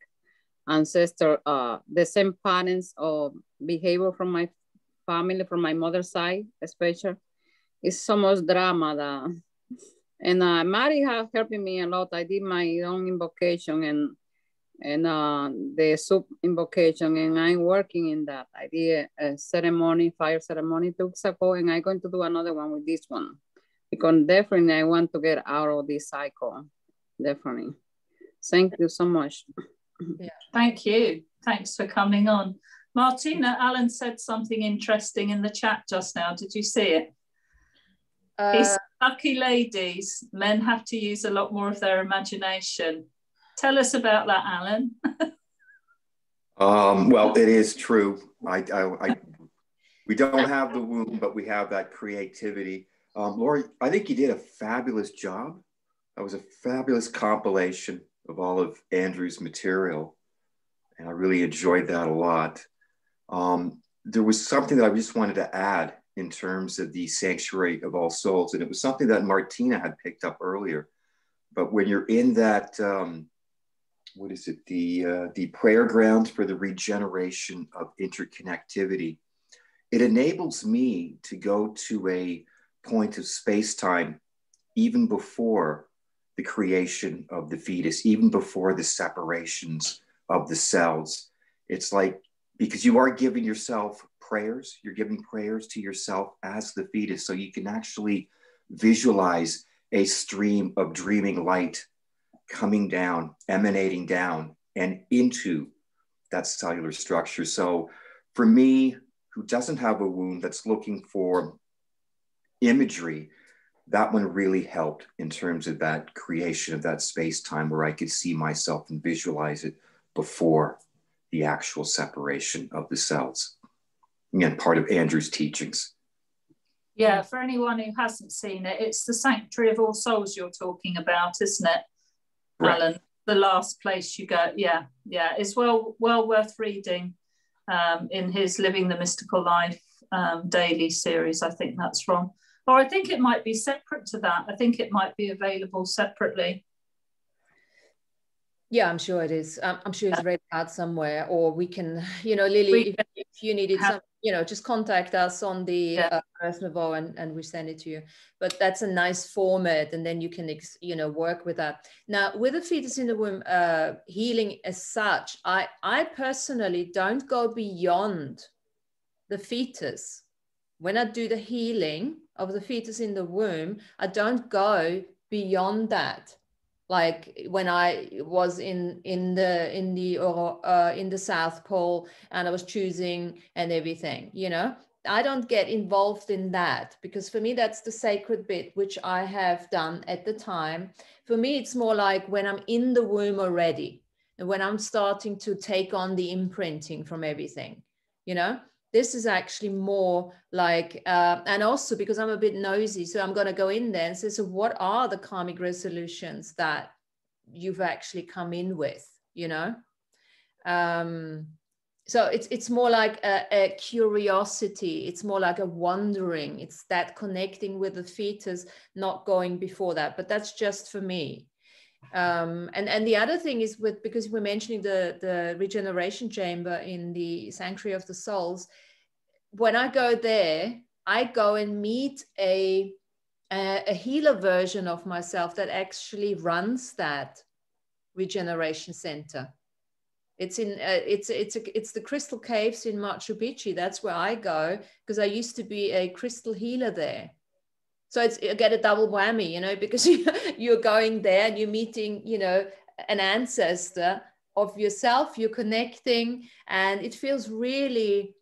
ancestor, the same patterns of behavior from my family, from my mother's side, especially. It's so much drama that, and Mari has helped me a lot. I did my own invocation and the soup invocation, and I'm working in that. I did a ceremony, fire ceremony 2 weeks ago, and I'm going to do another one with this one, because definitely I want to get out of this cycle, definitely. Thank you so much. Yeah, thank you. Thanks for coming on. Martina, Alan said something interesting in the chat just now. Did you see it? He said, lucky ladies, men have to use a lot more of their imagination. Tell us about that, Alan. Well, it is true. We don't have the womb, but we have that creativity. Laura, I think you did a fabulous job. That was a fabulous compilation of all of Andrew's material, and I really enjoyed that a lot. There was something that I just wanted to add in terms of the Sanctuary of All Souls, and it was something that Martina had picked up earlier. But when you're in that, what is it, the prayer ground for the regeneration of interconnectivity, it enables me to go to a point of space-time even before the creation of the fetus, even before the separations of the cells. It's like, because you are giving yourself prayers, you're giving prayers to yourself as the fetus, so you can actually visualize a stream of dreaming light coming down, emanating down and into that cellular structure. So for me, who doesn't have a womb, that's looking for imagery, that one really helped in terms of that creation of that space-time where I could see myself and visualize it before the actual separation of the cells. Again, part of Andrew's teachings. Yeah, for anyone who hasn't seen it, it's the Sanctuary of All Souls you're talking about, isn't it, right, Alan? The last place you go. Yeah, yeah. It's well worth reading in his Living the Mystical Life daily series. I think that's from, or I think it might be separate to that. I think it might be available separately. Yeah, I'm sure it is. I'm sure it's read out somewhere, or we can, you know, Lily, if you needed something, you know, just contact us on the Earth Nouveau and we send it to you. But that's a nice format, and then you can, you know, work with that. Now, with the fetus in the womb, healing as such, I personally don't go beyond the fetus. When I do the healing of the fetus in the womb, I don't go beyond that. Like when I was in the South Pole and I was choosing and everything, you know, I don't get involved in that, because for me, that's the sacred bit, which I have done at the time. For me, it's more like when I'm in the womb already, and when I'm starting to take on the imprinting from everything, you know. This is actually more like, and also because I'm a bit nosy, so I'm going to go in there and say, so what are the karmic resolutions that you've actually come in with, you know? So it's more like a curiosity. It's more like a wondering. It's that connecting with the fetus, not going before that. But that's just for me. And the other thing is with, because we're mentioning the regeneration chamber in the Sanctuary of the Souls, when I go there, I go and meet a healer version of myself that actually runs that regeneration center. It's in it's the crystal caves in Machu Picchu. That's where I go, because I used to be a crystal healer there. So it's, you get a double whammy, you know, because you're going there and you're meeting, you know, an ancestor of yourself, you're connecting, and it feels really,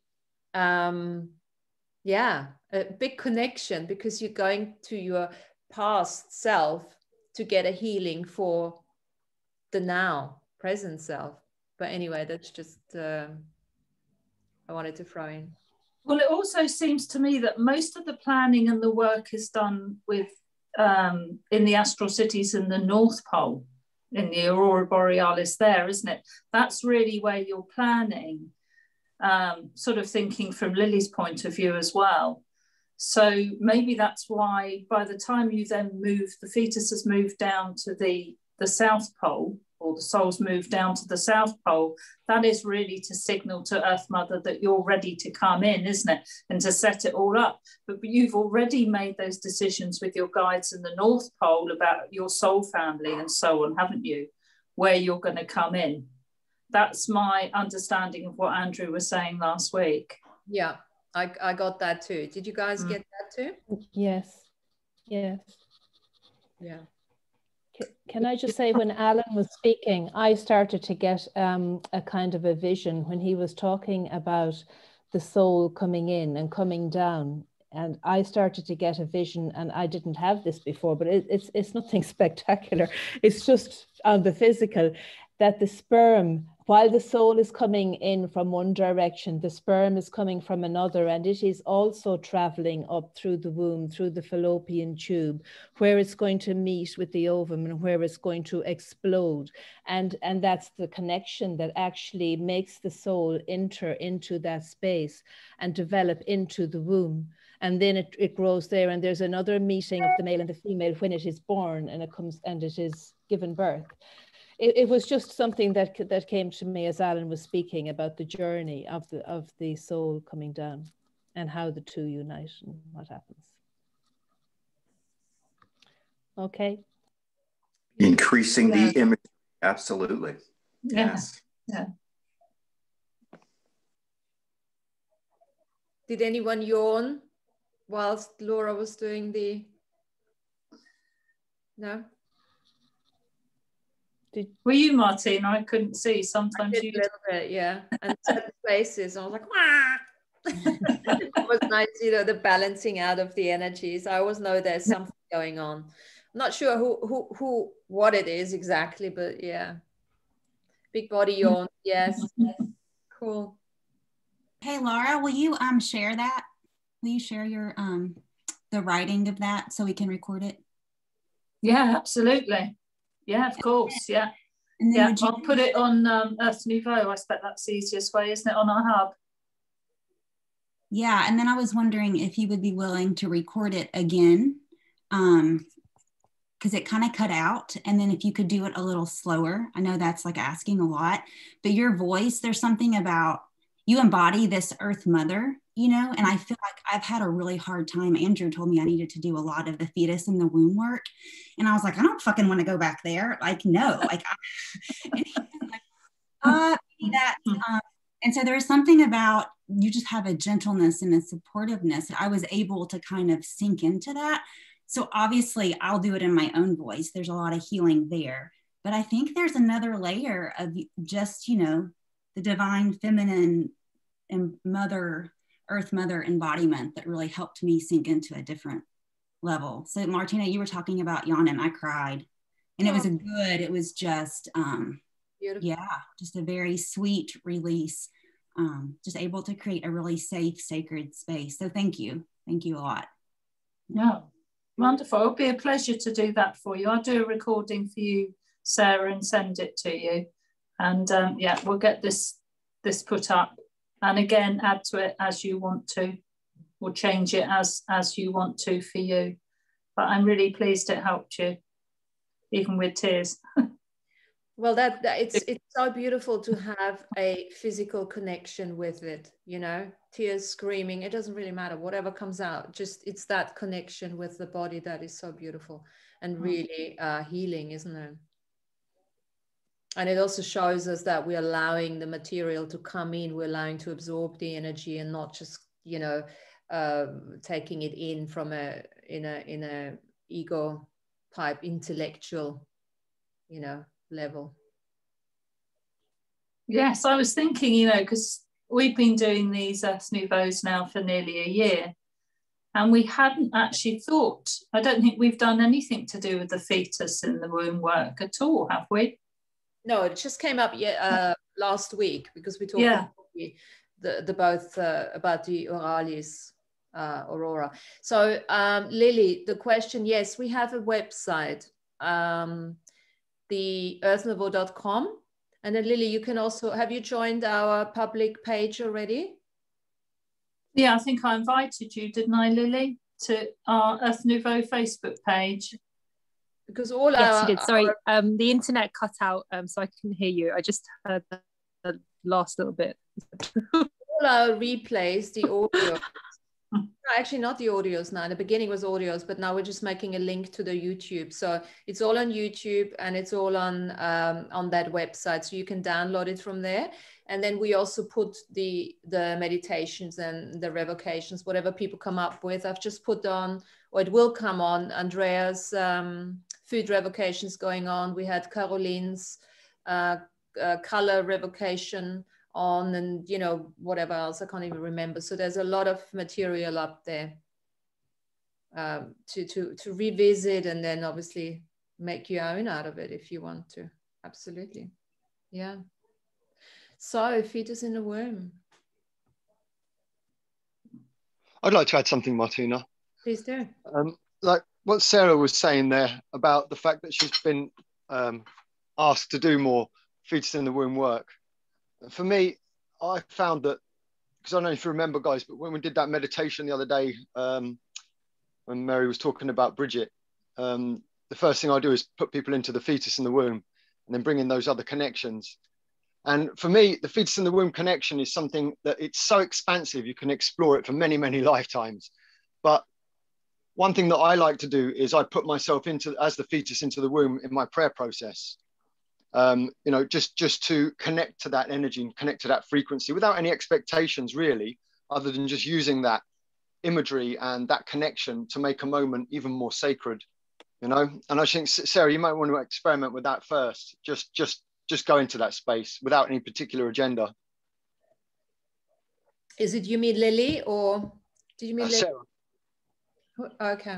yeah, a big connection, because you're going to your past self to get a healing for the now, present self. But anyway, that's just, I wanted to throw in. Well, it also seems to me that most of the planning and the work is done with in the astral cities in the North Pole, in the Aurora Borealis there, isn't it? That's really where you're planning, sort of thinking from Lily's point of view as well. So maybe that's why by the time you then move, the fetus has moved down to the South Pole, or the soul's moved down to the South Pole, that is really to signal to Earth Mother that you're ready to come in, isn't it? And to set it all up. But you've already made those decisions with your guides in the North Pole about your soul family and so on, haven't you? Where you're going to come in. That's my understanding of what Andrew was saying last week. Yeah, I got that too. Did you guys get that too? Yes. Yes. Yeah. Can I just say, when Alan was speaking, I started to get a kind of a vision when he was talking about the soul coming in and coming down. And I started to get a vision, and I didn't have this before, but it's nothing spectacular. It's just on the physical, that the sperm, while the soul is coming in from one direction, the sperm is coming from another, and it is also traveling up through the womb, through the fallopian tube, where it's going to meet with the ovum and where it's going to explode. And that's the connection that actually makes the soul enter into that space and develop into the womb. And then it grows there, and there's another meeting of the male and the female when it is born and it comes and it is given birth. It was just something that came to me as Alan was speaking about the journey of the soul coming down and how the two unite and what happens. Okay. Increasing the image. Absolutely. Yeah. Yes. Yeah. Did anyone yawn whilst Laura was doing the... No? Were you, Martina? I couldn't see. Sometimes you did a little bit, yeah. And certain places, I was like, "Wah!" It was nice, you know, the balancing out of the energies. I always know there's something going on. I'm not sure who what it is exactly, but yeah. Big body yawn. Yes. Cool. Hey, Laura, will you share that? Will you share your the writing of that so we can record it? Yeah, absolutely. Yeah, of course. Yeah. Yeah. I'll put it on Earth Nouveau. I expect that's the easiest way, isn't it? On our hub. Yeah. And then I was wondering if you would be willing to record it again, because it kind of cut out. And then if you could do it a little slower. I know that's like asking a lot, but your voice, there's something about you embody this Earth Mother, you know, and I feel like I've had a really hard time. Andrew told me I needed to do a lot of the fetus and the womb work. And I was like, I don't fucking want to go back there. Like, no, like, and he was like, that. And so there is something about, you just have a gentleness and a supportiveness. I was able to kind of sink into that. So obviously I'll do it in my own voice. There's a lot of healing there, but I think there's another layer of just, you know, the divine feminine and mother, Earth Mother embodiment that really helped me sink into a different level. So Martina, you were talking about yawning. I cried, and it was just beautiful. Yeah, just a very sweet release, just able to create a really safe, sacred space. So thank you a lot. Yeah, wonderful. It'll be a pleasure to do that for you. I'll do a recording for you, Sarah, and send it to you. And yeah, we'll get this put up. And again, add to it as you want to, or change it as you want to for you. But I'm really pleased it helped you, even with tears. Well, it's so beautiful to have a physical connection with it, you know, tears, screaming, it doesn't really matter, whatever comes out, just it's that connection with the body that is so beautiful and really healing, isn't it? And it also shows us that we're allowing the material to come in, we're allowing to absorb the energy and not just, you know, taking it in from in a ego type intellectual, you know, level. Yes, I was thinking, you know, because we've been doing these Earth Nouveaux now for nearly a year, and we hadn't actually thought, I don't think we've done anything to do with the fetus and the womb work at all, have we? No, it just came up last week because we talked about the Australis, Aurora. So Lily, the question, yes, we have a website, the earthnouveau.com. And then Lily, you can also, have you joined our public page already? Yeah, I think I invited you, didn't I, Lily, to our Earth Nouveau Facebook page? Because all you did. Sorry, the internet cut out, so I couldn't hear you. I just heard the last little bit. All our replays, the audio. Actually, not the audios now. In the beginning was audios, but now we're just making a link to the YouTube. So it's all on YouTube and it's all on that website. So you can download it from there. And then we also put the meditations and the revocations, whatever people come up with. I've just put on, or it will come on, Andrea's food revocations going on. We had Caroline's color revocation on, and you know, whatever else, I can't even remember. So there's a lot of material up there to revisit, and then obviously make your own out of it if you want to. Absolutely. Yeah. So fetus in the womb. I'd like to add something, Martina. Please do. Like what Sarah was saying there about the fact that she's been asked to do more fetus in the womb work. For me, I found that, because I don't know if you remember, guys, but when we did that meditation the other day, when Mary was talking about Bridget, the first thing I do is put people into the fetus in the womb and then bring in those other connections. And for me, the fetus in the womb connection is something that it's so expansive, you can explore it for many, many lifetimes. But one thing that I like to do is I put myself into, as the fetus into the womb in my prayer process. You know, just to connect to that energy and connect to that frequency without any expectations, really, other than just using that imagery and that connection to make a moment even more sacred, you know. And I think, Sarah, you might want to experiment with that first. Just go into that space without any particular agenda. Is it you mean Lily, or did you mean Lily? Sarah? Okay.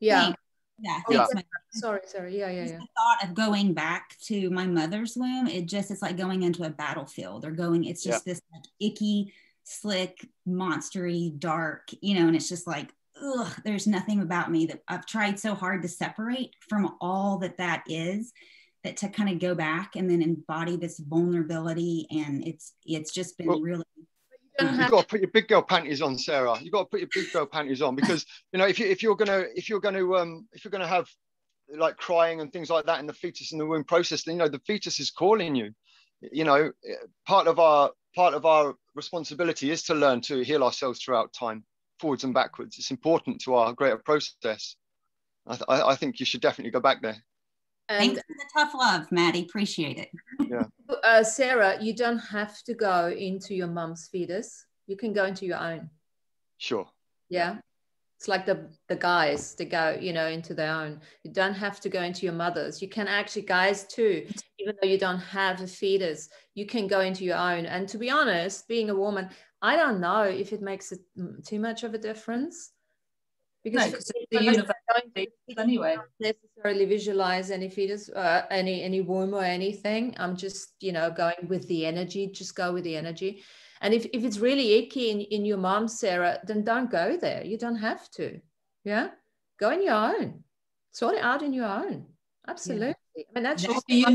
Yeah. Yeah, yeah. Sorry. Yeah. The thought of going back to my mother's womb, it's like going into a battlefield or going, it's just this like icky, slick, monstery, dark, you know, and it's just like, ugh, there's nothing about me that I've tried so hard to separate from all that is, that to kind of go back and then embody this vulnerability. And it's just been really. You've got to put your big girl panties on, Sarah. You've got to put your big girl panties on, because you know, if you're gonna have like crying and things like that in the fetus in the womb process, then you know the fetus is calling you. You know, part of our responsibility is to learn to heal ourselves throughout time, forwards and backwards. It's important to our greater process. I think you should definitely go back there. Thanks for the tough love, Maddie. Appreciate it. Yeah. Sarah, you don't have to go into your mum's fetus. You can go into your own. Sure. Yeah. It's like the guys, they go, you know, into their own. You don't have to go into your mother's. You can actually, guys too, even though you don't have a fetus, you can go into your own. And to be honest, being a woman, I don't know if it makes it too much of a difference. Because no, the universe anyway, don't necessarily visualize any fetus, any womb or anything. I'm just, you know, going with the energy. Just go with the energy. And if it's really icky in your mom, Sarah, then don't go there. You don't have to. Yeah, go in your own. Sort it out in your own. Absolutely. Yeah. I mean, that's just a lot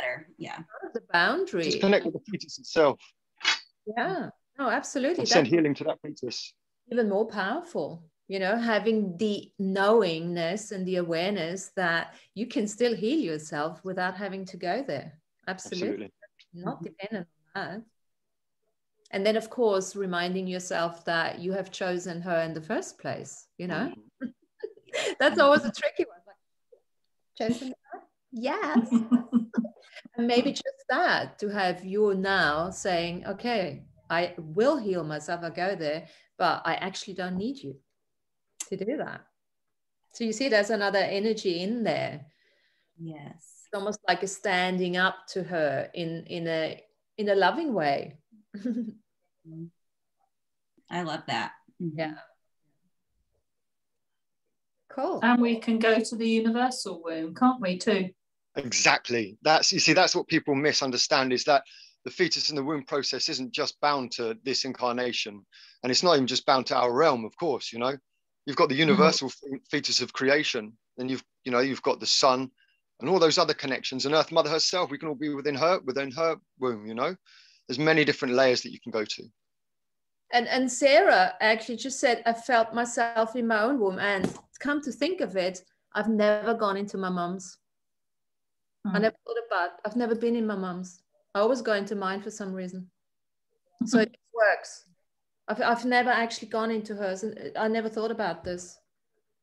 better. Yeah. The boundary. Just connect with the fetus itself. Yeah. No, absolutely. Send healing to that fetus. Even more powerful. You know, having the knowingness and the awareness that you can still heal yourself without having to go there. Absolutely. Not dependent on that. And then, of course, reminding yourself that you have chosen her in the first place, you know. That's always a tricky one. Like, chosen her? Yes. And maybe just that, to have you now saying, okay, I will heal myself, I go there, but I actually don't need you to do that. So you see, there's another energy in there. Yes, it's almost like a standing up to her in a loving way. I love that. Yeah. Cool. And we can go to the universal womb, can't we, too? Exactly. That's, you see, that's what people misunderstand, is that the fetus in the womb process isn't just bound to this incarnation, and it's not even just bound to our realm, of course, you know. You've got the universal fetus of creation, and you've got the sun and all those other connections, and Earth Mother herself. We can all be within her womb, you know. there's many different layers that you can go to. And Sarah actually just said, I felt myself in my own womb, and come to think of it, I've never gone into my mom's. I never thought about, I've never been in my mom's. I always go into mine for some reason. So it works. I've never actually gone into hers, and I never thought about this.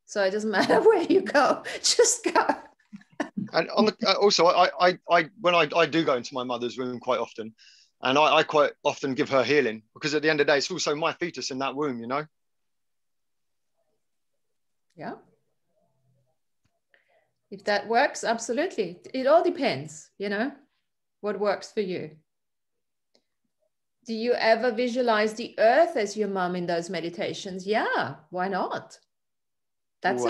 So it doesn't matter where you go, just go. And on the, also, when I do go into my mother's womb quite often, and I quite often give her healing, because at the end of the day, it's also my fetus in that womb, you know? Yeah. If that works, absolutely. It all depends, you know, what works for you. Do you ever visualize the earth as your mom in those meditations? Yeah, why not? That's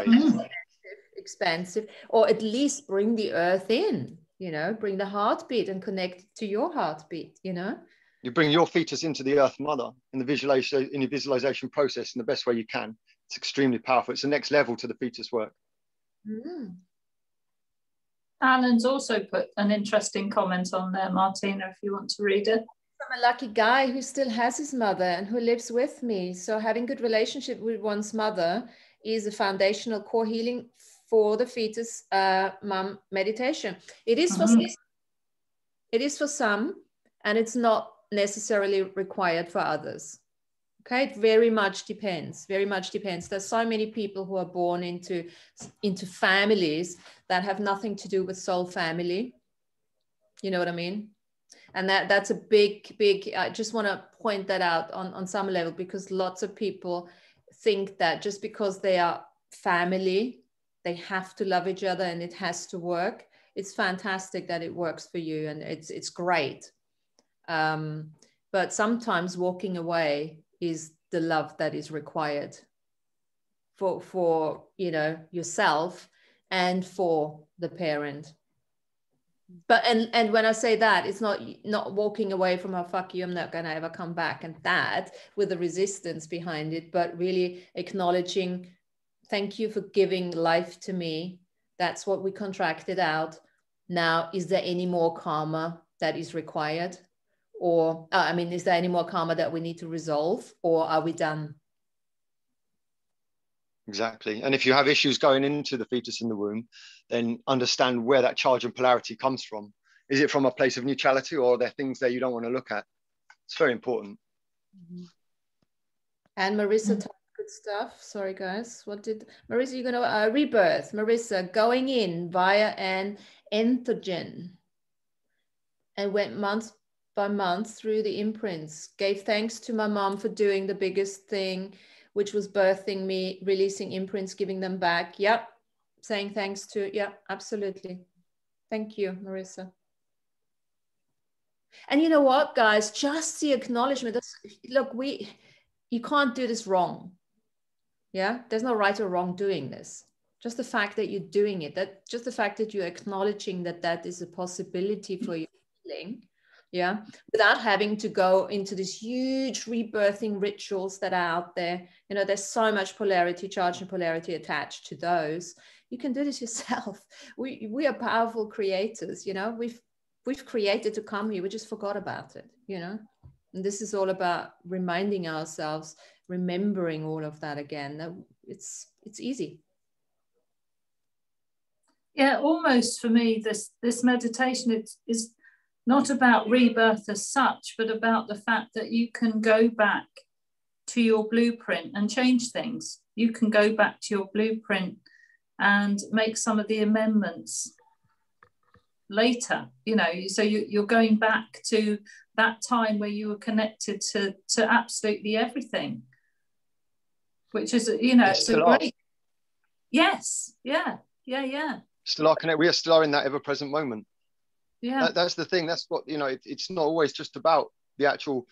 expensive, or at least bring the earth in, you know, bring the heartbeat and connect to your heartbeat, you know. You bring your fetus into the earth mother in the visualization, in your visualization process, in the best way you can. It's extremely powerful. It's the next level to the fetus work. Alan's also put an interesting comment on there, Martina, if you want to read it. I'm a lucky guy who still has his mother and who lives with me. So having good relationship with one's mother is a foundational core healing for the fetus mom meditation. It is for it is for some, and it's not necessarily required for others. Okay, it very much depends, very much depends. There's so many people who are born into families that have nothing to do with soul family. You know what I mean? And that's a big, big, I just want to point that out on some level, because lots of people think that just because they are family, they have to love each other and it has to work. It's fantastic that it works for you, and it's great. But sometimes walking away is the love that is required for you know, yourself and for the parent. But and when I say that, it's not walking away from how fuck you, I'm not gonna ever come back, and that with the resistance behind it, but really acknowledging, thank you for giving life to me. That's what we contracted out. Now, is there any more karma that is required? Or I mean, is there any more karma that we need to resolve, or are we done? Exactly. And if you have issues going into the fetus in the womb, then understand where that charge and polarity comes from. Is it from a place of neutrality, or are there things there you don't want to look at? It's very important. And Marissa, good stuff. Sorry, guys. What did Marissa? You're going to rebirth. Marissa, going in via an entheogen, and went month by month through the imprints. Gave thanks to my mom for doing the biggest thing, which was birthing me, releasing imprints, giving them back. Yep. Saying thanks to, yeah, absolutely. Thank you, Marissa. And you know what, guys, just the acknowledgement. Look, you can't do this wrong. Yeah, there's no right or wrong doing this. Just the fact that you're doing it, that just the fact that you're acknowledging that that is a possibility for your healing, yeah, without having to go into these huge rebirthing rituals that are out there. You know, there's so much polarity, charge and polarity attached to those. You can do this yourself. We are powerful creators, you know. We've created to come here. We just forgot about it, you know. And this is all about reminding ourselves, remembering all of that again. That it's easy. Yeah, almost for me, this meditation is not about rebirth as such, but about the fact that you can go back to your blueprint and change things. You can go back to your blueprint and make some of the amendments later, you know. So you're going back to that time where you were connected to absolutely everything, which is, you know, it's a great. Yes, yeah. Still are connected. We are still in that ever-present moment. Yeah, that's the thing. That's what, you know, it's not always just about the actual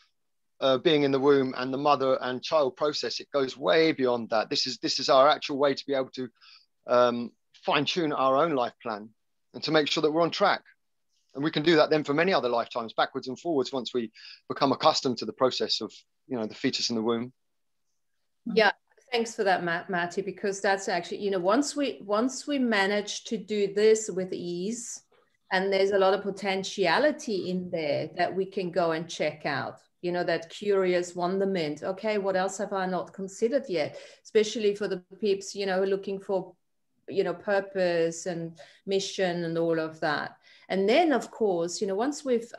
being in the womb and the mother and child process. It goes way beyond that. This is our actual way to be able to fine-tune our own life plan and to make sure that we're on track. And we can do that then for many other lifetimes, backwards and forwards, once we become accustomed to the process of, you know, the fetus in the womb. Yeah, thanks for that, Matty, because that's actually, you know, once we manage to do this with ease, And there's a lot of potentiality in there that we can go and check out, you know, that curious wonderment. Okay, what else have I not considered yet? Especially for the peeps, you know, looking for, you know, purpose and mission and all of that. And then, of course, you know, once we've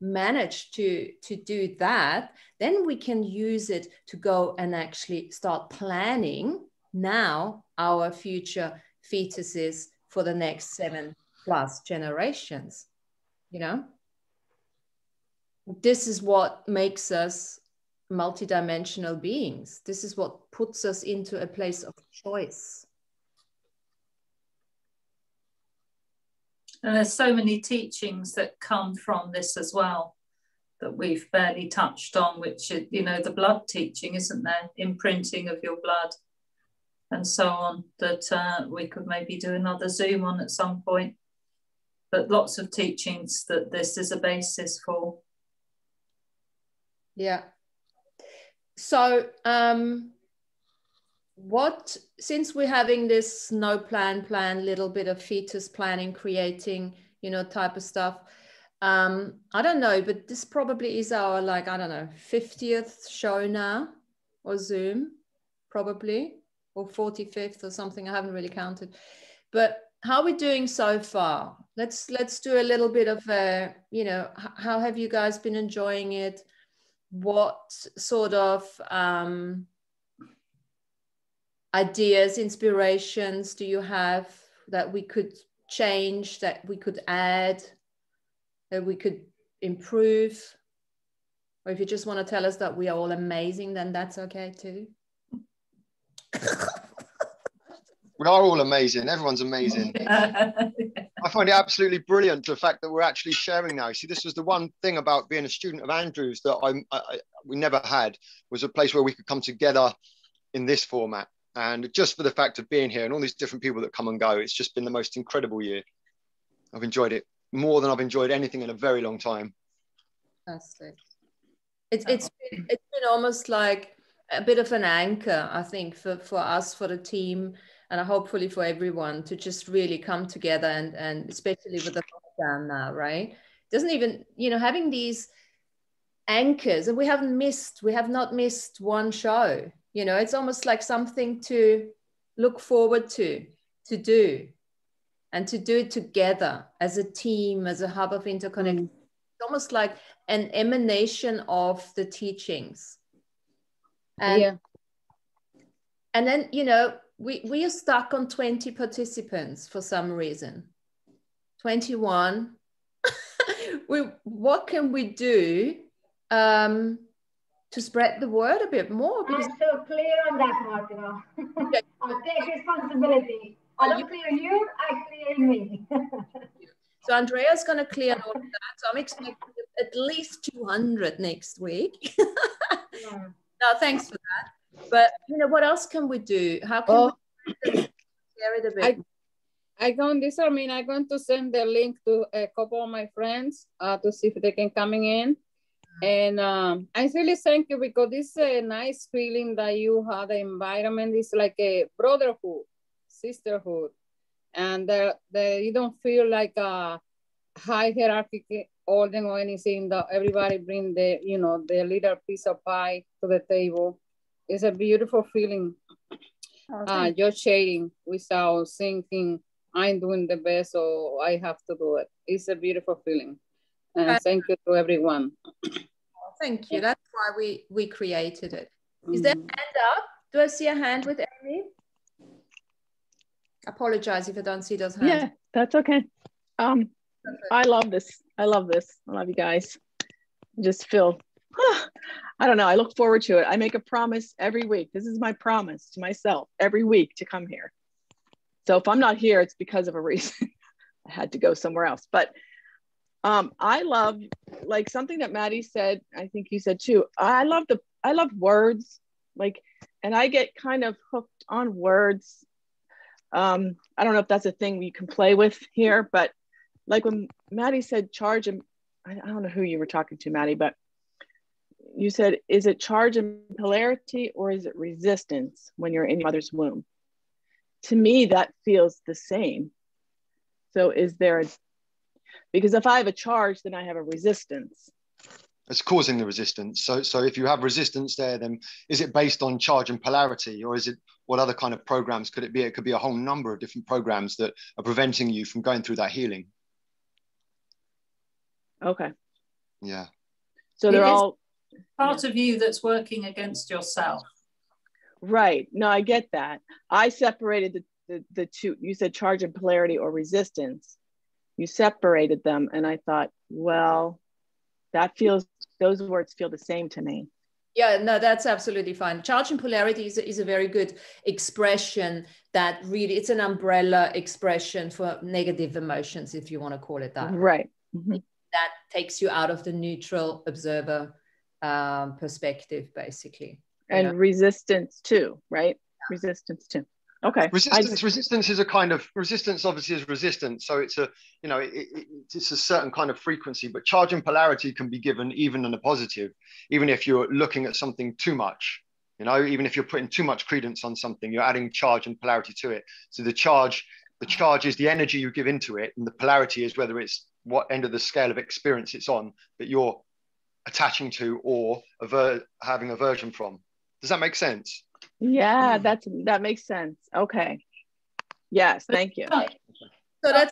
managed to do that, then we can use it to go and actually start planning now our future fetuses for the next 7+ generations. You know, this is what makes us multidimensional beings. This is what puts us into a place of choice. And there's so many teachings that come from this as well that we've barely touched on, which is, you know, the blood teaching, isn't there? Imprinting of your blood and so on, that we could maybe do another Zoom on at some point. But lots of teachings that this is a basis for. Yeah. So since we're having this no plan, little bit of fetus planning, creating, you know, type of stuff, I don't know, but this probably is our, like, I don't know, 50th show now, or Zoom, probably, or 45th or something. I haven't really counted. But how are we doing so far? Let's do a little bit of a, you know, how have you guys been enjoying it? What sort of ideas, inspirations do you have that we could change, that we could add, that we could improve? Or if you just want to tell us that we are all amazing, then that's okay too. We are all amazing. Everyone's amazing. I find it absolutely brilliant, the fact that we're actually sharing now. See, this was the one thing about being a student of Andrew's that we never had, was a place where we could come together in this format. And just for the fact of being here and all these different people that come and go, it's just been the most incredible year. I've enjoyed it more than I've enjoyed anything in a very long time. Fantastic. It's been almost like a bit of an anchor, I think, for us, for the team, and hopefully for everyone, to just really come together, and especially with the lockdown now, right? Doesn't even, you know, having these anchors, and we have not missed one show, you know, it's almost like something to look forward to do, and to do it together as a team, as a hub of interconnection. It's almost like an emanation of the teachings. And, yeah. And then, you know, we are stuck on 20 participants for some reason, 21. What can we do to spread the word a bit more? Because I'm so clear on that, Martina. Yeah. I'll take responsibility. I don't clear you, I clear me. So Andrea's going to clear all of that. So I'm expecting at least 200 next week. Yeah. No, thanks for that. But, you know, what else can we do? How can we share it a bit? I'm going to send the link to a couple of my friends to see if they can come in. And I really thank you, because this is a nice feeling that you have. The environment is like a brotherhood, sisterhood. And you don't feel like a high hierarchical order or anything, that everybody bring the, you know, the little piece of pie to the table. It's a beautiful feeling. You're sharing without thinking I'm doing the best or I have to do it. It's a beautiful feeling. And thank you to everyone. Thank you. That's why we created it. Is there a hand up? Do I see a hand with Amy? Apologize if I don't see those hands. Yeah, that's okay. I love this. I love this. I love you guys. Just feel... I don't know. I look forward to it. I make a promise every week. This is my promise to myself every week, to come here. So if I'm not here, it's because of a reason. I had to go somewhere else. But I love, like, something that Maddie said, I think you said too. I love words, like, and I get kind of hooked on words. I don't know if that's a thing we can play with here, but like when Maddie said charge, and I don't know who you were talking to, Maddie, but you said, is it charge and polarity, or is it resistance when you're in your mother's womb? To me, that feels the same. So is there a Because if I have a charge, then I have a resistance. It's causing the resistance. So if you have resistance there, then is it based on charge and polarity, or is it, what other kind of programs could it be? It could be a whole number of different programs that are preventing you from going through that healing. Okay. Yeah. So they're all part of you that's working against yourself. Right. No, I get that. I separated the two. You said charge and polarity or resistance. You separated them, and I thought, well, that feels, those words feel the same to me. Yeah, no, that's absolutely fine. Charge and polarity is a very good expression that really, it's an umbrella expression for negative emotions, if you want to call it that. Right. Mm-hmm. That takes you out of the neutral observer perspective, basically. And resistance too, right? Yeah. Resistance too. Okay. Resistance is a kind of, resistance obviously is resistance. So it's a, you know, it's a certain kind of frequency, but charge and polarity can be given even in the positive, even if you're looking at something too much, you know, even if you're putting too much credence on something, you're adding charge and polarity to it. So the charge is the energy you give into it, and the polarity is whether it's what end of the scale of experience it's on that you're attaching to or having aversion from. Does that make sense? Yeah, that makes sense. Okay. Yes, thank you. So I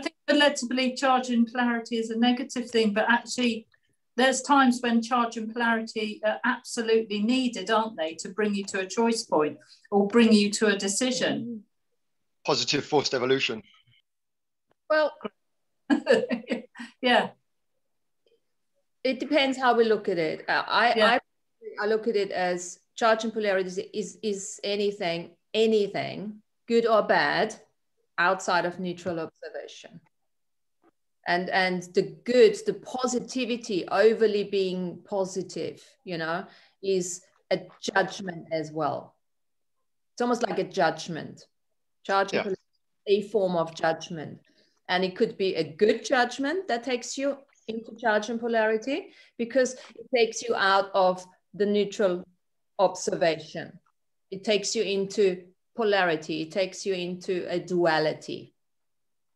think we're led to believe charge and polarity is a negative thing, but actually there's times when charge and polarity are absolutely needed, aren't they, to bring you to a choice point or bring you to a decision. Positive forced evolution. Well, yeah. It depends how we look at it. I look at it as charge and polarity is anything, good or bad, outside of neutral observation. And the good, the positivity, overly being positive, you know, is a judgment as well. It's almost like a judgment. Charge and polarity is a form of judgment. And it could be a good judgment that takes you into charge and polarity because it takes you out of the neutral observation. It takes you into polarity. It takes you into a duality.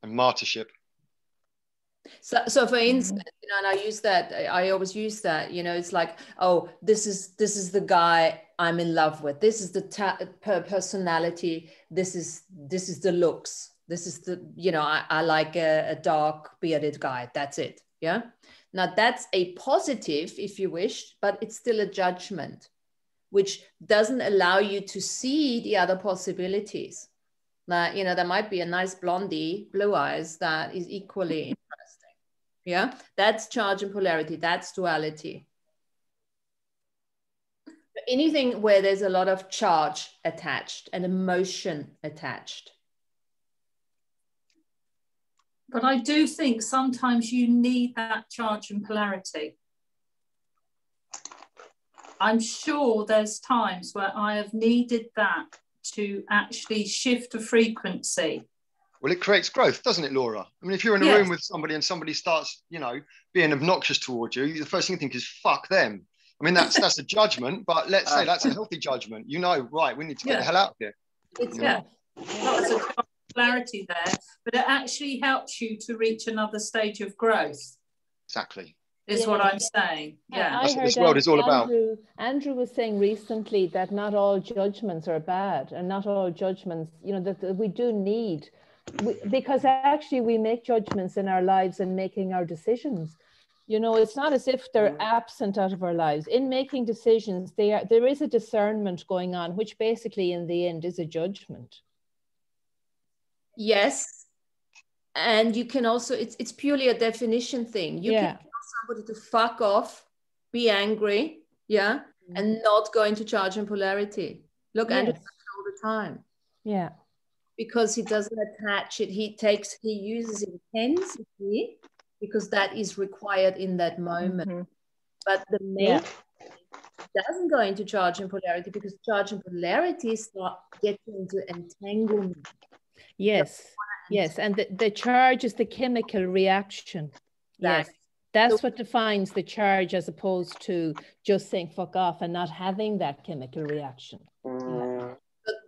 And martyrship. So for instance, you know, and I always use that, you know, it's like, oh, this is the guy I'm in love with. This is the personality. This is the looks. This is the, you know, I like a dark bearded guy. That's it. Yeah. Now that's a positive, if you wish, but it's still a judgment, which doesn't allow you to see the other possibilities. That, you know, there might be a nice blondie, blue eyes, that is equally interesting. Yeah. That's charge and polarity. That's duality. But anything where there's a lot of charge attached and emotion attached. But I do think sometimes you need that charge and polarity. I'm sure there's times where I have needed that to actually shift a frequency. Well, it creates growth, doesn't it, Laura? I mean, if you're in a room with somebody and somebody starts, you know, being obnoxious towards you, the first thing you think is, fuck them. I mean, that's a judgment, but let's say that's a healthy judgment. You know, right, we need to get the hell out of here. Lots of polarity there, but it actually helps you to reach another stage of growth. Exactly. Is what I'm saying. Yeah, that's what this world is all about. Andrew was saying recently that not all judgments are bad, and not all judgments, you know, that we do need, because actually we make judgments in our lives and making our decisions. You know, it's not as if they're absent out of our lives. In making decisions, there is a discernment going on, which basically in the end is a judgment. Yes, and you can also, it's purely a definition thing. You can tell somebody to fuck off, be angry, and not go into charge and polarity. Look, Andrew does it all the time. Yeah. Because he doesn't attach it. He uses intensity because that is required in that moment. Mm-hmm. But the main thing doesn't go into charge and polarity, because charge and polarity start getting into entanglement. Yes, and the charge is the chemical reaction. Yes, that's what defines the charge, as opposed to just saying fuck off and not having that chemical reaction. But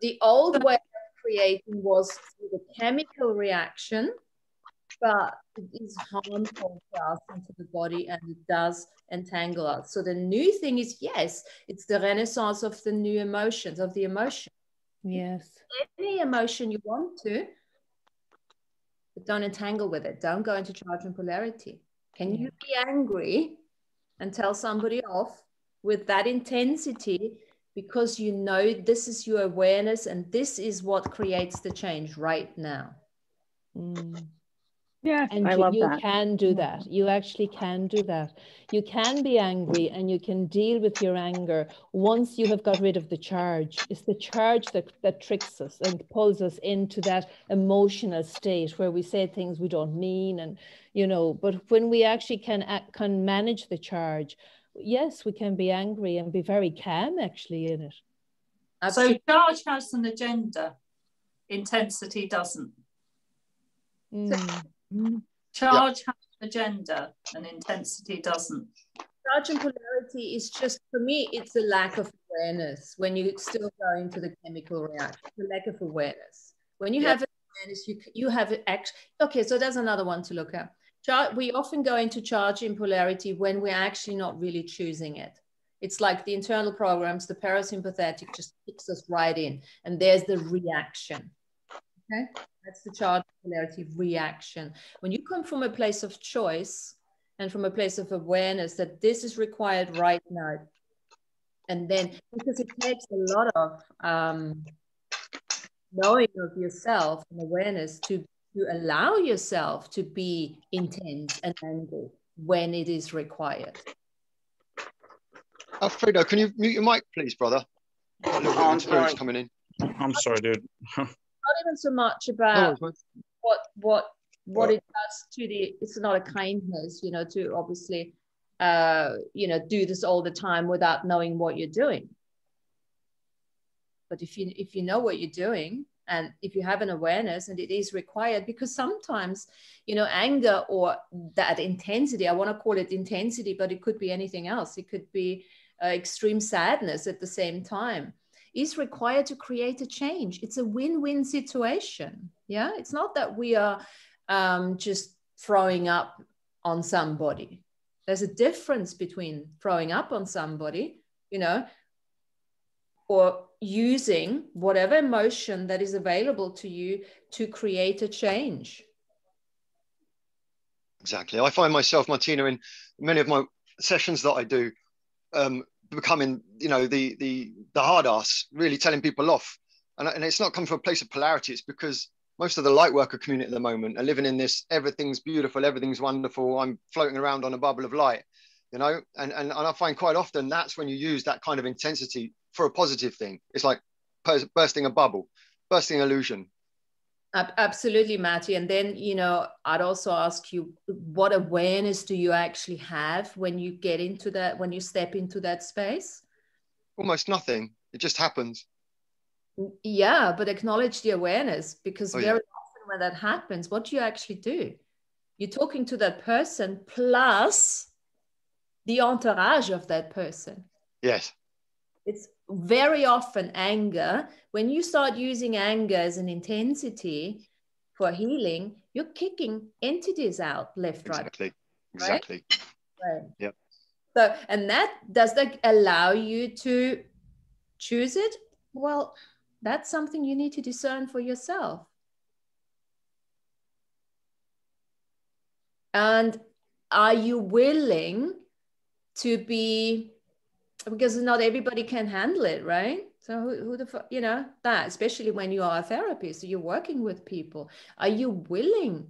the old way of creating was the chemical reaction but it is harmful to us and to the body, and it does entangle us. So the new thing is, yes, it's the renaissance of the new emotions, of the emotion. Yes. Any emotion you want to, but don't entangle with it. Don't go into charge and polarity. Can you be angry and tell somebody off with that intensity, because you know this is your awareness and this is what creates the change right now? Yeah, and you can do that. You actually can do that. You can be angry and you can deal with your anger once you have got rid of the charge. It's the charge that tricks us and pulls us into that emotional state where we say things we don't mean, and you know. But when we actually can manage the charge, yes, we can be angry and be very calm actually in it. Absolutely. So charge has an agenda. Intensity doesn't. Charge has an agenda and intensity doesn't. Charge and polarity is just, for me, it's a lack of awareness when you still go into the chemical reaction, the lack of awareness. When you have awareness, you have action. Okay, so that's another one to look at. We often go into charge and polarity when we're actually not really choosing it. It's like the internal programs, the parasympathetic just kicks us right in, and there's the reaction. Okay, that's the charge polarity reaction. When you come from a place of choice and from a place of awareness that this is required right now, and then, because it takes a lot of knowing of yourself and awareness to allow yourself to be intense and angry when it is required. Alfredo, can you mute your mic, please, brother? Got a little experience coming in. I'm sorry, dude. Not even so much about what it does to the, it's not a kindness, you know, to obviously, you know, do this all the time without knowing what you're doing. But if you know what you're doing, and if you have an awareness, and it is required, because sometimes, you know, anger or that intensity, I want to call it intensity, but it could be anything else. It could be extreme sadness at the same time, is required to create a change. It's a win-win situation. Yeah, it's not that we are just throwing up on somebody. There's a difference between throwing up on somebody, you know, or using whatever emotion that is available to you to create a change. Exactly. I find myself, Martina, in many of my sessions that I do, becoming, you know, the hard ass, really telling people off, and it's not come from a place of polarity. It's because most of the light worker community at the moment are living in this everything's beautiful, everything's wonderful, I'm floating around on a bubble of light, you know, and I find quite often that's when you use that kind of intensity for a positive thing. It's like bursting a bubble, bursting illusion. Absolutely, Matty. And then, you know, I'd also ask you, what awareness do you actually have when you get into that, when you step into that space? Almost nothing. It just happens. Yeah, but acknowledge the awareness, because very often when that happens, what do you actually do? You're talking to that person plus the entourage of that person. Yes. It's very often anger. When you start using anger as an intensity for healing, you're kicking entities out left, right. Exactly. Right? Yep. So, and does that allow you to choose it? Well, that's something you need to discern for yourself. And are you willing to be, because not everybody can handle it, right? So who the fuck, you know, that, especially when you are a therapist, you're working with people. Are you willing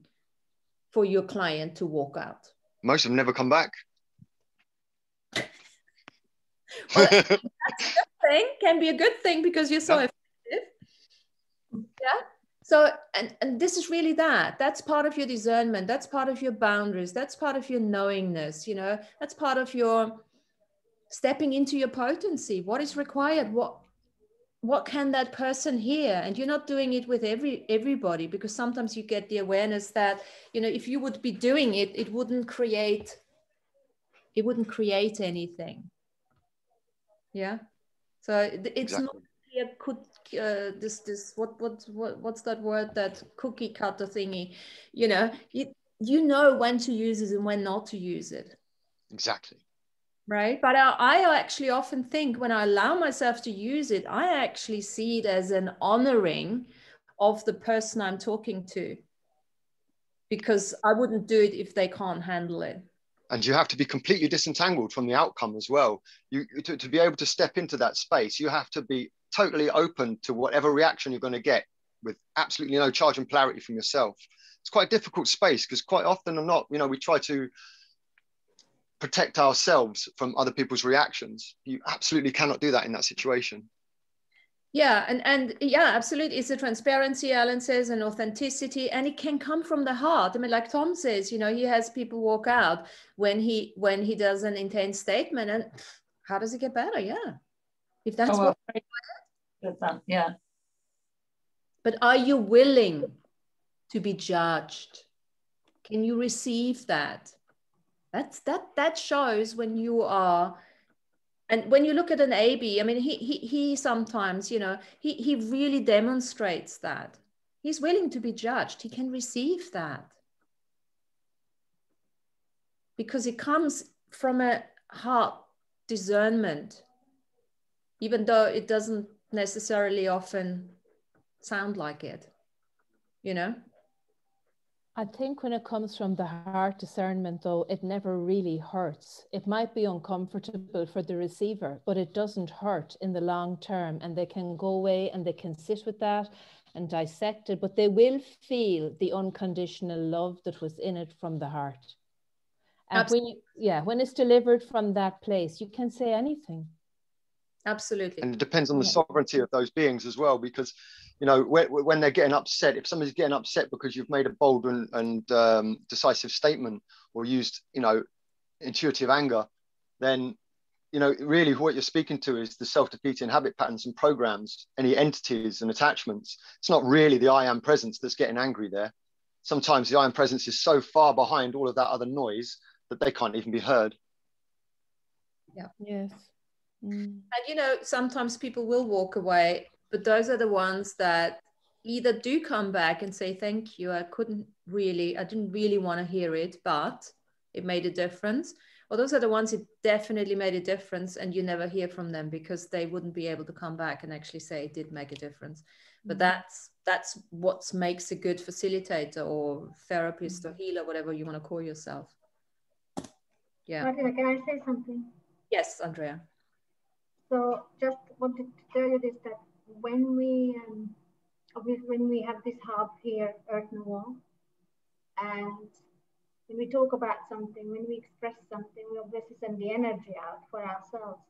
for your client to walk out? Most of them never come back. Well, that's a good thing, can be a good thing, because you're so effective. Yeah. So, and this is really that's part of your discernment. That's part of your boundaries. That's part of your knowingness, you know, that's part of your stepping into your potency. What is required? What can that person hear? And you're not doing it with everybody, because sometimes you get the awareness that, you know, if you would be doing it, it wouldn't create anything. Yeah. So it's not what's that word, that cookie cutter thingy, you know when to use it and when not to use it. Exactly. Right. But I actually often think, when I allow myself to use it, I actually see it as an honoring of the person I'm talking to, because I wouldn't do it if they can't handle it. And you have to be completely disentangled from the outcome as well. To be able to step into that space, you have to be totally open to whatever reaction you're going to get, with absolutely no charge and polarity from yourself. It's quite a difficult space, because quite often than not, we try to protect ourselves from other people's reactions. You absolutely cannot do that in that situation. Yeah, and yeah, absolutely. It's a transparency, Alan says, and authenticity, and it can come from the heart. I mean, like Tom says, he has people walk out when he does an intense statement, and how does it get better? Yeah, if that's what. Yeah. But are you willing to be judged? Can you receive that? That shows when you are. And when you look at an AB, I mean, he sometimes, he really demonstrates that. He's willing to be judged. He can receive that. Because it comes from a heart discernment, even though it doesn't necessarily often sound like it, I think when it comes from the heart discernment, though, it never really hurts. It might be uncomfortable for the receiver, but it doesn't hurt in the long term. And they can go away and they can sit with that and dissect it, but they will feel the unconditional love that was in it from the heart. And absolutely. When it's delivered from that place, you can say anything. Absolutely. And it depends on the sovereignty of those beings as well, because, when they're getting upset, if somebody's getting upset because you've made a bold and decisive statement, or used, intuitive anger, then, really what you're speaking to is the self-defeating habit patterns and programs, any entities and attachments. It's not really the I am presence that's getting angry there. Sometimes the I am presence is so far behind all of that other noise that they can't even be heard. Yeah. Yes. And sometimes people will walk away, but those are the ones that either do come back and say, thank you, I didn't really want to hear it, but it made a difference. Or those are the ones that definitely made a difference, and you never hear from them because they wouldn't be able to come back and actually say it did make a difference. Mm-hmm. But that's what makes a good facilitator or therapist, mm-hmm, or healer, whatever you want to call yourself. Yeah. Martina, can I say something? Yes, Andrea. So just wanted to tell you this, that when we, obviously when we have this hub here, Earth Nouveau, and when we talk about something, when we express something, we obviously send the energy out for ourselves.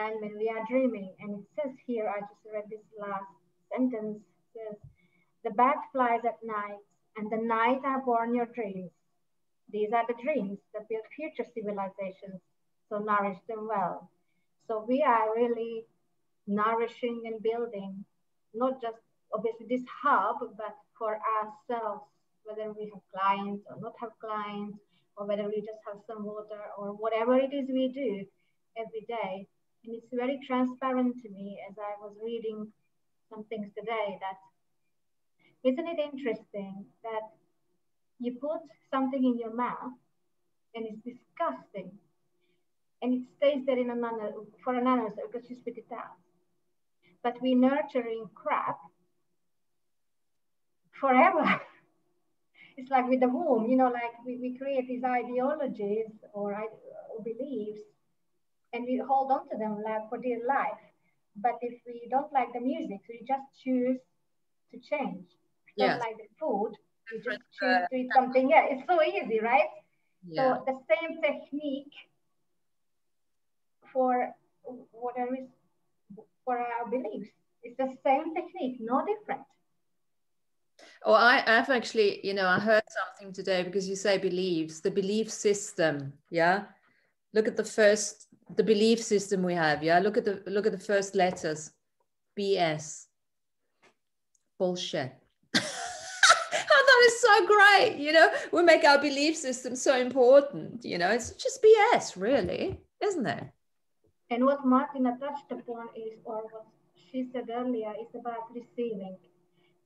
And when we are dreaming, and it says here, I just read this last sentence, it says, the bat flies at night, and the night are born your dreams. These are the dreams that build future civilizations, so nourish them well. So we are really nourishing and building, not just obviously this hub, but for ourselves, whether we have clients or not have clients, or whether we just have some water or whatever it is we do every day. And it's very transparent to me, as I was reading some things today, that isn't it interesting that you put something in your mouth and it's disgusting, and it stays there in another, for another, because you spit it out. But we're nurturing crap forever. It's like with the womb, like we create these ideologies or beliefs, and we hold on to them like for dear life. But if we don't like the music, we just choose to change. If we don't like the food, we just choose to eat something. Yeah, it's so easy, right? Yeah. So the same technique for whatever is for our beliefs. It's the same technique, no different. Oh, I've actually, I heard something today, because you say beliefs, the belief system. Yeah. Look at the belief system we have. Yeah. Look at the first letters. BS. Bullshit. I thought it's so great. We make our belief system so important. It's just BS, really, isn't it? And what Martina touched upon is, or what she said earlier, is about receiving.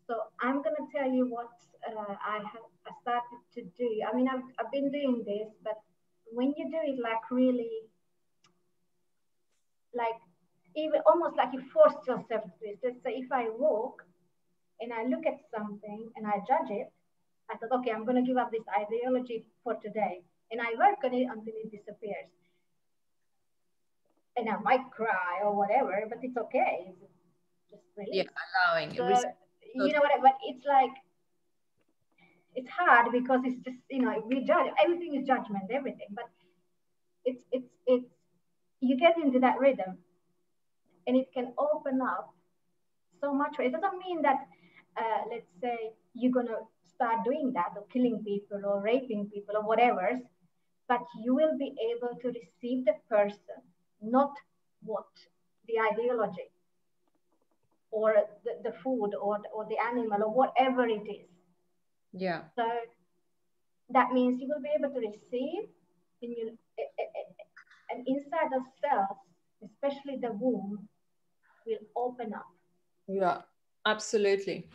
So I'm going to tell you what I started to do. I mean, I've been doing this, but when you do it like really, like even almost like you force yourself to do it. Let's say if I walk and I look at something and I judge it, I thought, okay, I'm going to give up this ideology for today. And I work on it until it disappears. And I might cry or whatever, but it's okay. Just release. Yeah, allowing. So, you know what? But it's like, it's hard because it's just, you know, we judge. Everything is judgment, everything. But it's you get into that rhythm, and it can open up so much. It doesn't mean that, let's say, you're gonna start doing that or killing people or raping people or whatever, but you will be able to receive the person, not what the ideology or the food or the animal or whatever it is. Yeah. So that means you will be able to receive in your, and inside of self, especially the womb, will open up. Yeah, absolutely.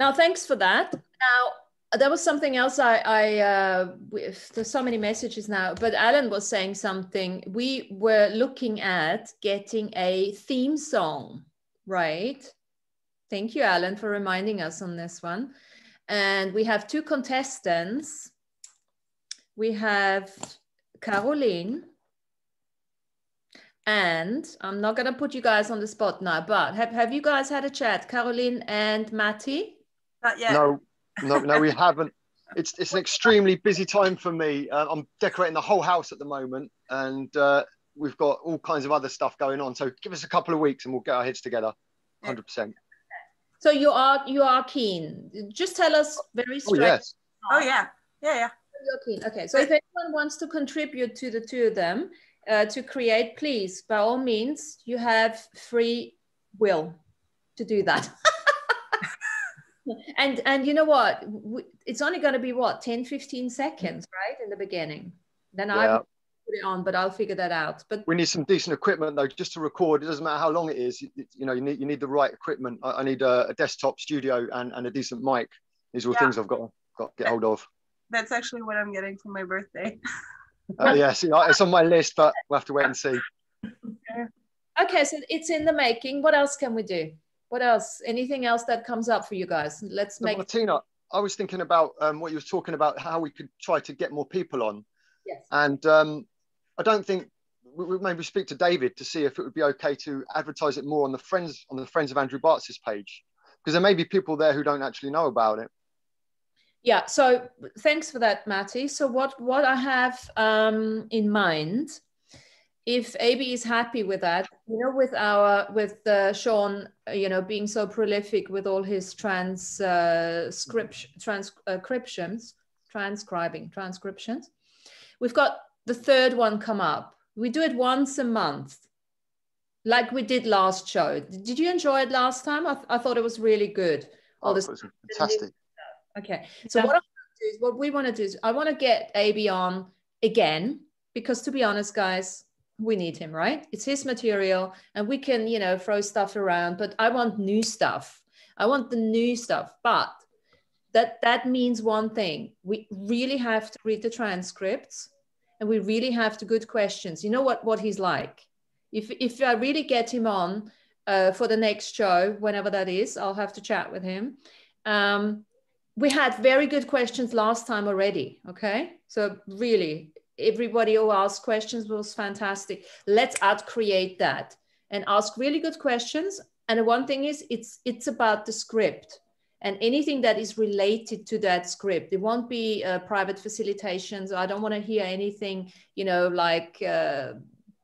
Now, thanks for that. Now, there was something else there's so many messages now, but Alan was saying something. We were looking at getting a theme song, right? Thank you, Alan, for reminding us on this one. And we have two contestants. We have Caroline. And I'm not going to put you guys on the spot now, but have you guys had a chat, Caroline and Matty? Not yet. No, we haven't. It's an extremely busy time for me. I'm decorating the whole house at the moment, and we've got all kinds of other stuff going on. So give us a couple of weeks, and we'll get our heads together, 100%. So you are keen. Just tell us very straight. Oh yes. Oh yeah. Yeah, yeah. You're keen. Okay. So if anyone wants to contribute to the two of them to create, please, by all means, you have free will to do that. And you know what, it's only going to be what, 10-15 seconds, right, in the beginning. Then yeah. I will put it on, but I'll figure that out. But we need some decent equipment though, just to record. It doesn't matter how long it is. You know, you need the right equipment. I need a desktop studio and a decent mic. These are all things I've got to get hold of. That's actually what I'm getting for my birthday. Yes, you know, it's on my list, but we'll have to wait and see. Okay, so it's in the making. What else can we do? What else? Anything else that comes up for you guys? Let's make. Martina, I was thinking about what you were talking about, how we could try to get more people on. Yes. And I don't think we maybe speak to David to see if it would be okay to advertise it more on the Friends of Andrew Bartz's page, because there may be people there who don't actually know about it. Yeah. So thanks for that, Matty. So what I have in mind. If AB is happy with that, you know, with Sean, you know, being so prolific with all his transcriptions, we've got the third one come up. We do it once a month, like we did last show. Did you enjoy it last time? I thought it was really good. All this fantastic. Okay, so what we want to do is I want to get AB on again, because to be honest, guys, we need him, right? It's his material and we can, you know, throw stuff around, but I want new stuff. I want the new stuff, but that means one thing. We really have to read the transcripts and we really have to good questions. You know what he's like. If I really get him on for the next show, whenever that is, I'll have to chat with him. We had very good questions last time already, okay? So really, everybody who asked questions was fantastic. Let's out-create that and ask really good questions. And the one thing is, it's about the script and anything that is related to that script. It won't be private facilitations. I don't want to hear anything, you know, like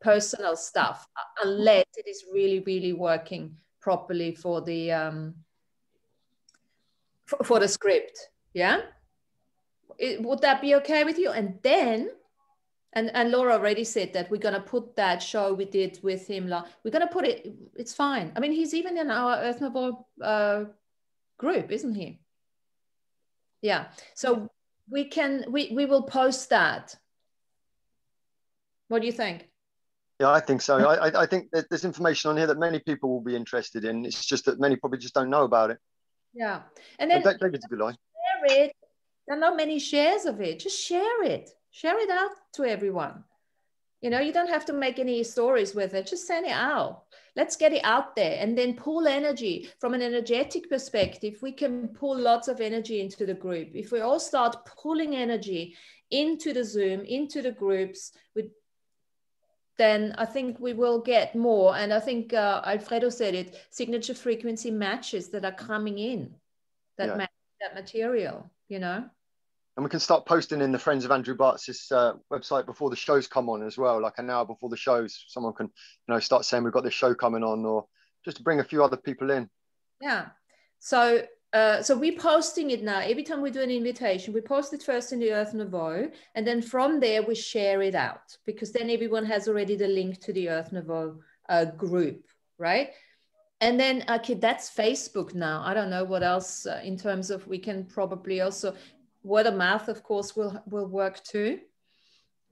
personal stuff, unless it is really, really working properly for the script. Yeah, would that be okay with you? And then. And Laura already said that we're going to put that show we did with him. We're going to put it. It's fine. I mean, he's even in our Earth Nouveau group, isn't he? Yeah. So we will post that. What do you think? Yeah, I think so. I think that there's information on here that many people will be interested in. It's just that many probably just don't know about it. Yeah. And then David's a good eye. Share it. There are not many shares of it. Just share it. Share it out to everyone. You know, you don't have to make any stories with it. Just send it out. Let's get it out there and then pull energy. From an energetic perspective, we can pull lots of energy into the group. If we all start pulling energy into the Zoom, into the groups, then I think we will get more. And I think Alfredo said it, signature frequency matches that are coming in, that match that material, you know? And we can start posting in the Friends of Andrew Bartz's website before the shows come on as well, like an hour before the shows. Someone can, you know, start saying we've got this show coming on, or just to bring a few other people in. Yeah. So so we're posting it now. Every time we do an invitation, we post it first in the Earth Nouveau, and then from there we share it out, because then everyone has already the link to the Earth Nouveau group, right? And then, okay, that's Facebook now. I don't know what else in terms of, we can probably also... Word of mouth, of course, will work too.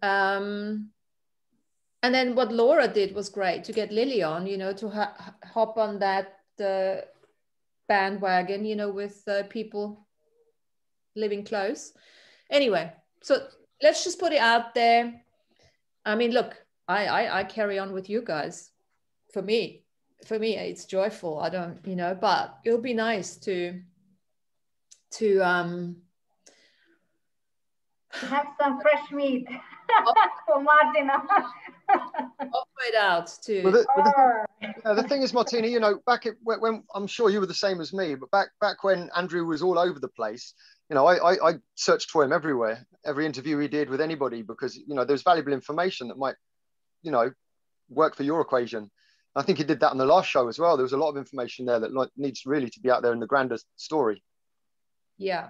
And then what Laura did was great, to get Lily on, you know, to hop on that bandwagon, you know, with people living close. Anyway, so let's just put it out there. I mean, look, I carry on with you guys. For me, it's joyful. I don't, you know, but it'll be nice to have some fresh meat for Martina. Offer it out too. Well, the thing is, Martina, you know, back when I'm sure you were the same as me, but back when Andrew was all over the place, you know, I searched for him everywhere, every interview he did with anybody, because, you know, there's valuable information that might, you know, work for your equation. I think he did that on the last show as well. There was a lot of information there that needs really to be out there in the grander story. Yeah.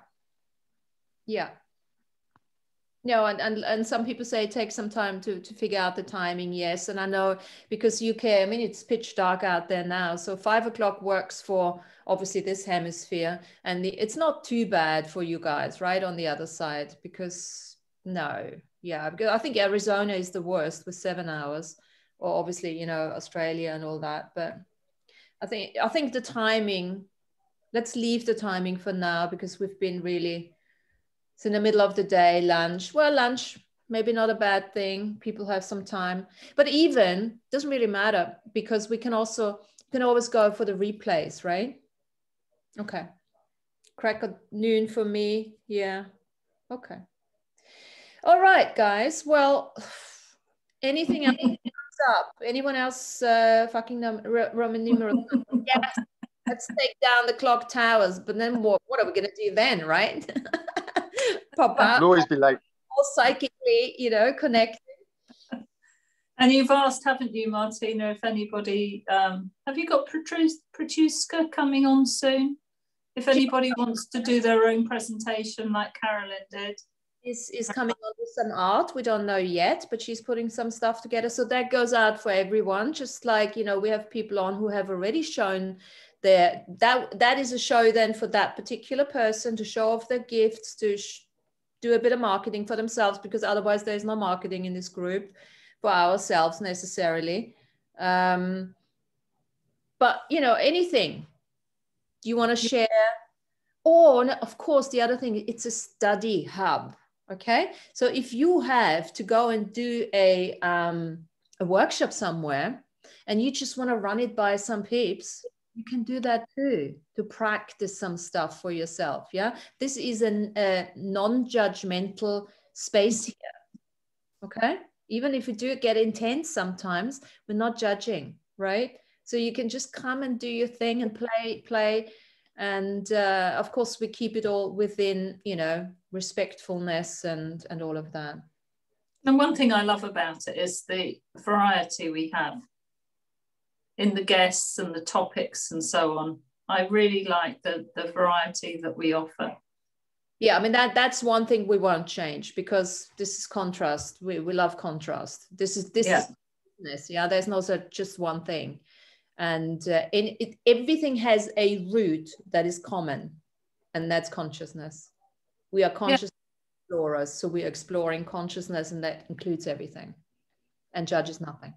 Yeah. No, and some people say it takes some time to figure out the timing, yes. And I know, because UK, I mean, it's pitch dark out there now. So 5 o'clock works for, obviously, this hemisphere. And it's not too bad for you guys, right, on the other side, because, no, yeah. Because I think Arizona is the worst with 7 hours, or obviously, you know, Australia and all that. But I think the timing, let's leave the timing for now, because we've been really... It's in the middle of the day, lunch. Well, lunch, maybe not a bad thing. People have some time, but even doesn't really matter, because we can also, you can always go for the replays, right? Okay. Crack at noon for me. Yeah. Okay. All right, guys. Well, anything else comes up? Anyone else fucking Roman numerals? Yes. Let's take down the clock towers, but then what are we going to do then, right? Pop up. I'll always be late. All psychically, you know, connected. And you've asked, haven't you, Martina, if anybody, have you got Petruska coming on soon? If anybody wants to do their own presentation like Carolyn did. Is coming on with some art. We don't know yet, but she's putting some stuff together. So that goes out for everyone. Just like, you know, we have people on who have already shown their, that is a show then for that particular person to show off their gifts, to do a bit of marketing for themselves, because otherwise there's no marketing in this group for ourselves necessarily. But, you know, anything you want to share. Or, of course, the other thing, it's a study hub. Okay, so if you have to go and do a workshop somewhere and you just want to run it by some peeps, you can do that too, to practice some stuff for yourself. Yeah, this is a non-judgmental space here. Okay, even if we do get intense sometimes, we're not judging, right? So you can just come and do your thing and play. And of course, we keep it all within, you know, respectfulness and all of that. And one thing I love about it is the variety we have in the guests and the topics and so on. I really like the variety that we offer. Yeah, I mean, that's one thing we won't change, because this is contrast. We love contrast. This is business. Yeah, there's no such just one thing. And everything has a root that is common, and that's consciousness. We are conscious explorers, so we are exploring consciousness, and that includes everything and judges nothing.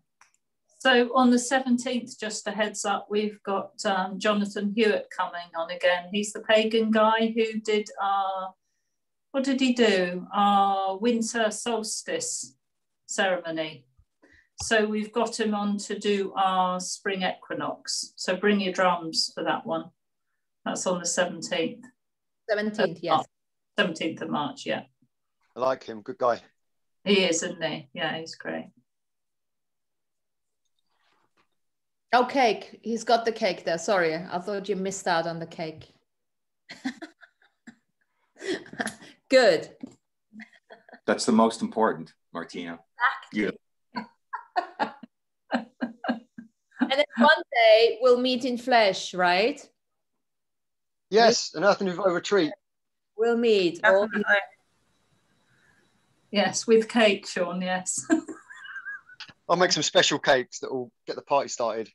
So on the 17th, just a heads up, we've got Jonathan Hewitt coming on again. He's the pagan guy who did our, what did he do? Our winter solstice ceremony. So we've got him on to do our spring equinox. So bring your drums for that one. That's on the 17th. 17th, yes. 17th of March, yeah. I like him, good guy. He is, isn't he? Yeah, he's great. Oh, cake. He's got the cake there. Sorry, I thought you missed out on the cake. Good. That's the most important, Martina. Yeah. And then one day we'll meet in flesh, right? Yes, an Earth Nouveau retreat. We'll meet. Yes, with cake, Sean, yes. I'll make some special cakes that will get the party started.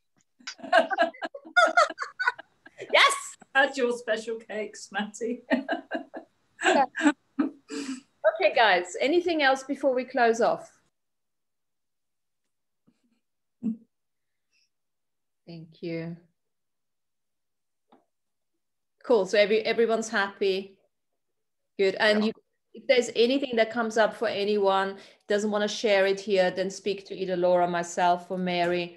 Yes! Add your special cakes, Matty. Yeah. Okay, guys, anything else before we close off? Thank you. Cool, so everyone's happy. Good, and yeah. You, if there's anything that comes up for anyone, doesn't want to share it here, then speak to either Laura, myself, or Mary,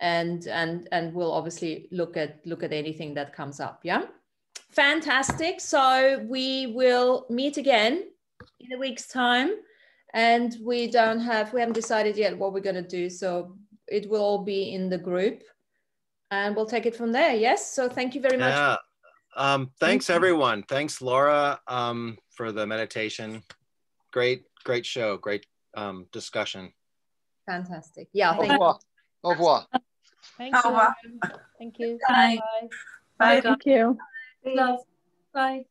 and we'll obviously look at anything that comes up. Yeah, fantastic. So we will meet again in a week's time, and we haven't decided yet what we're going to do. So it will all be in the group, and we'll take it from there. Yes. So thank you very much. Yeah. Thanks everyone. Thanks Laura for the meditation. Great show, great discussion. Fantastic. Yeah. Thank you. Au revoir. Thank you. Thank you. Bye. Bye. Thank you. Bye. Bye.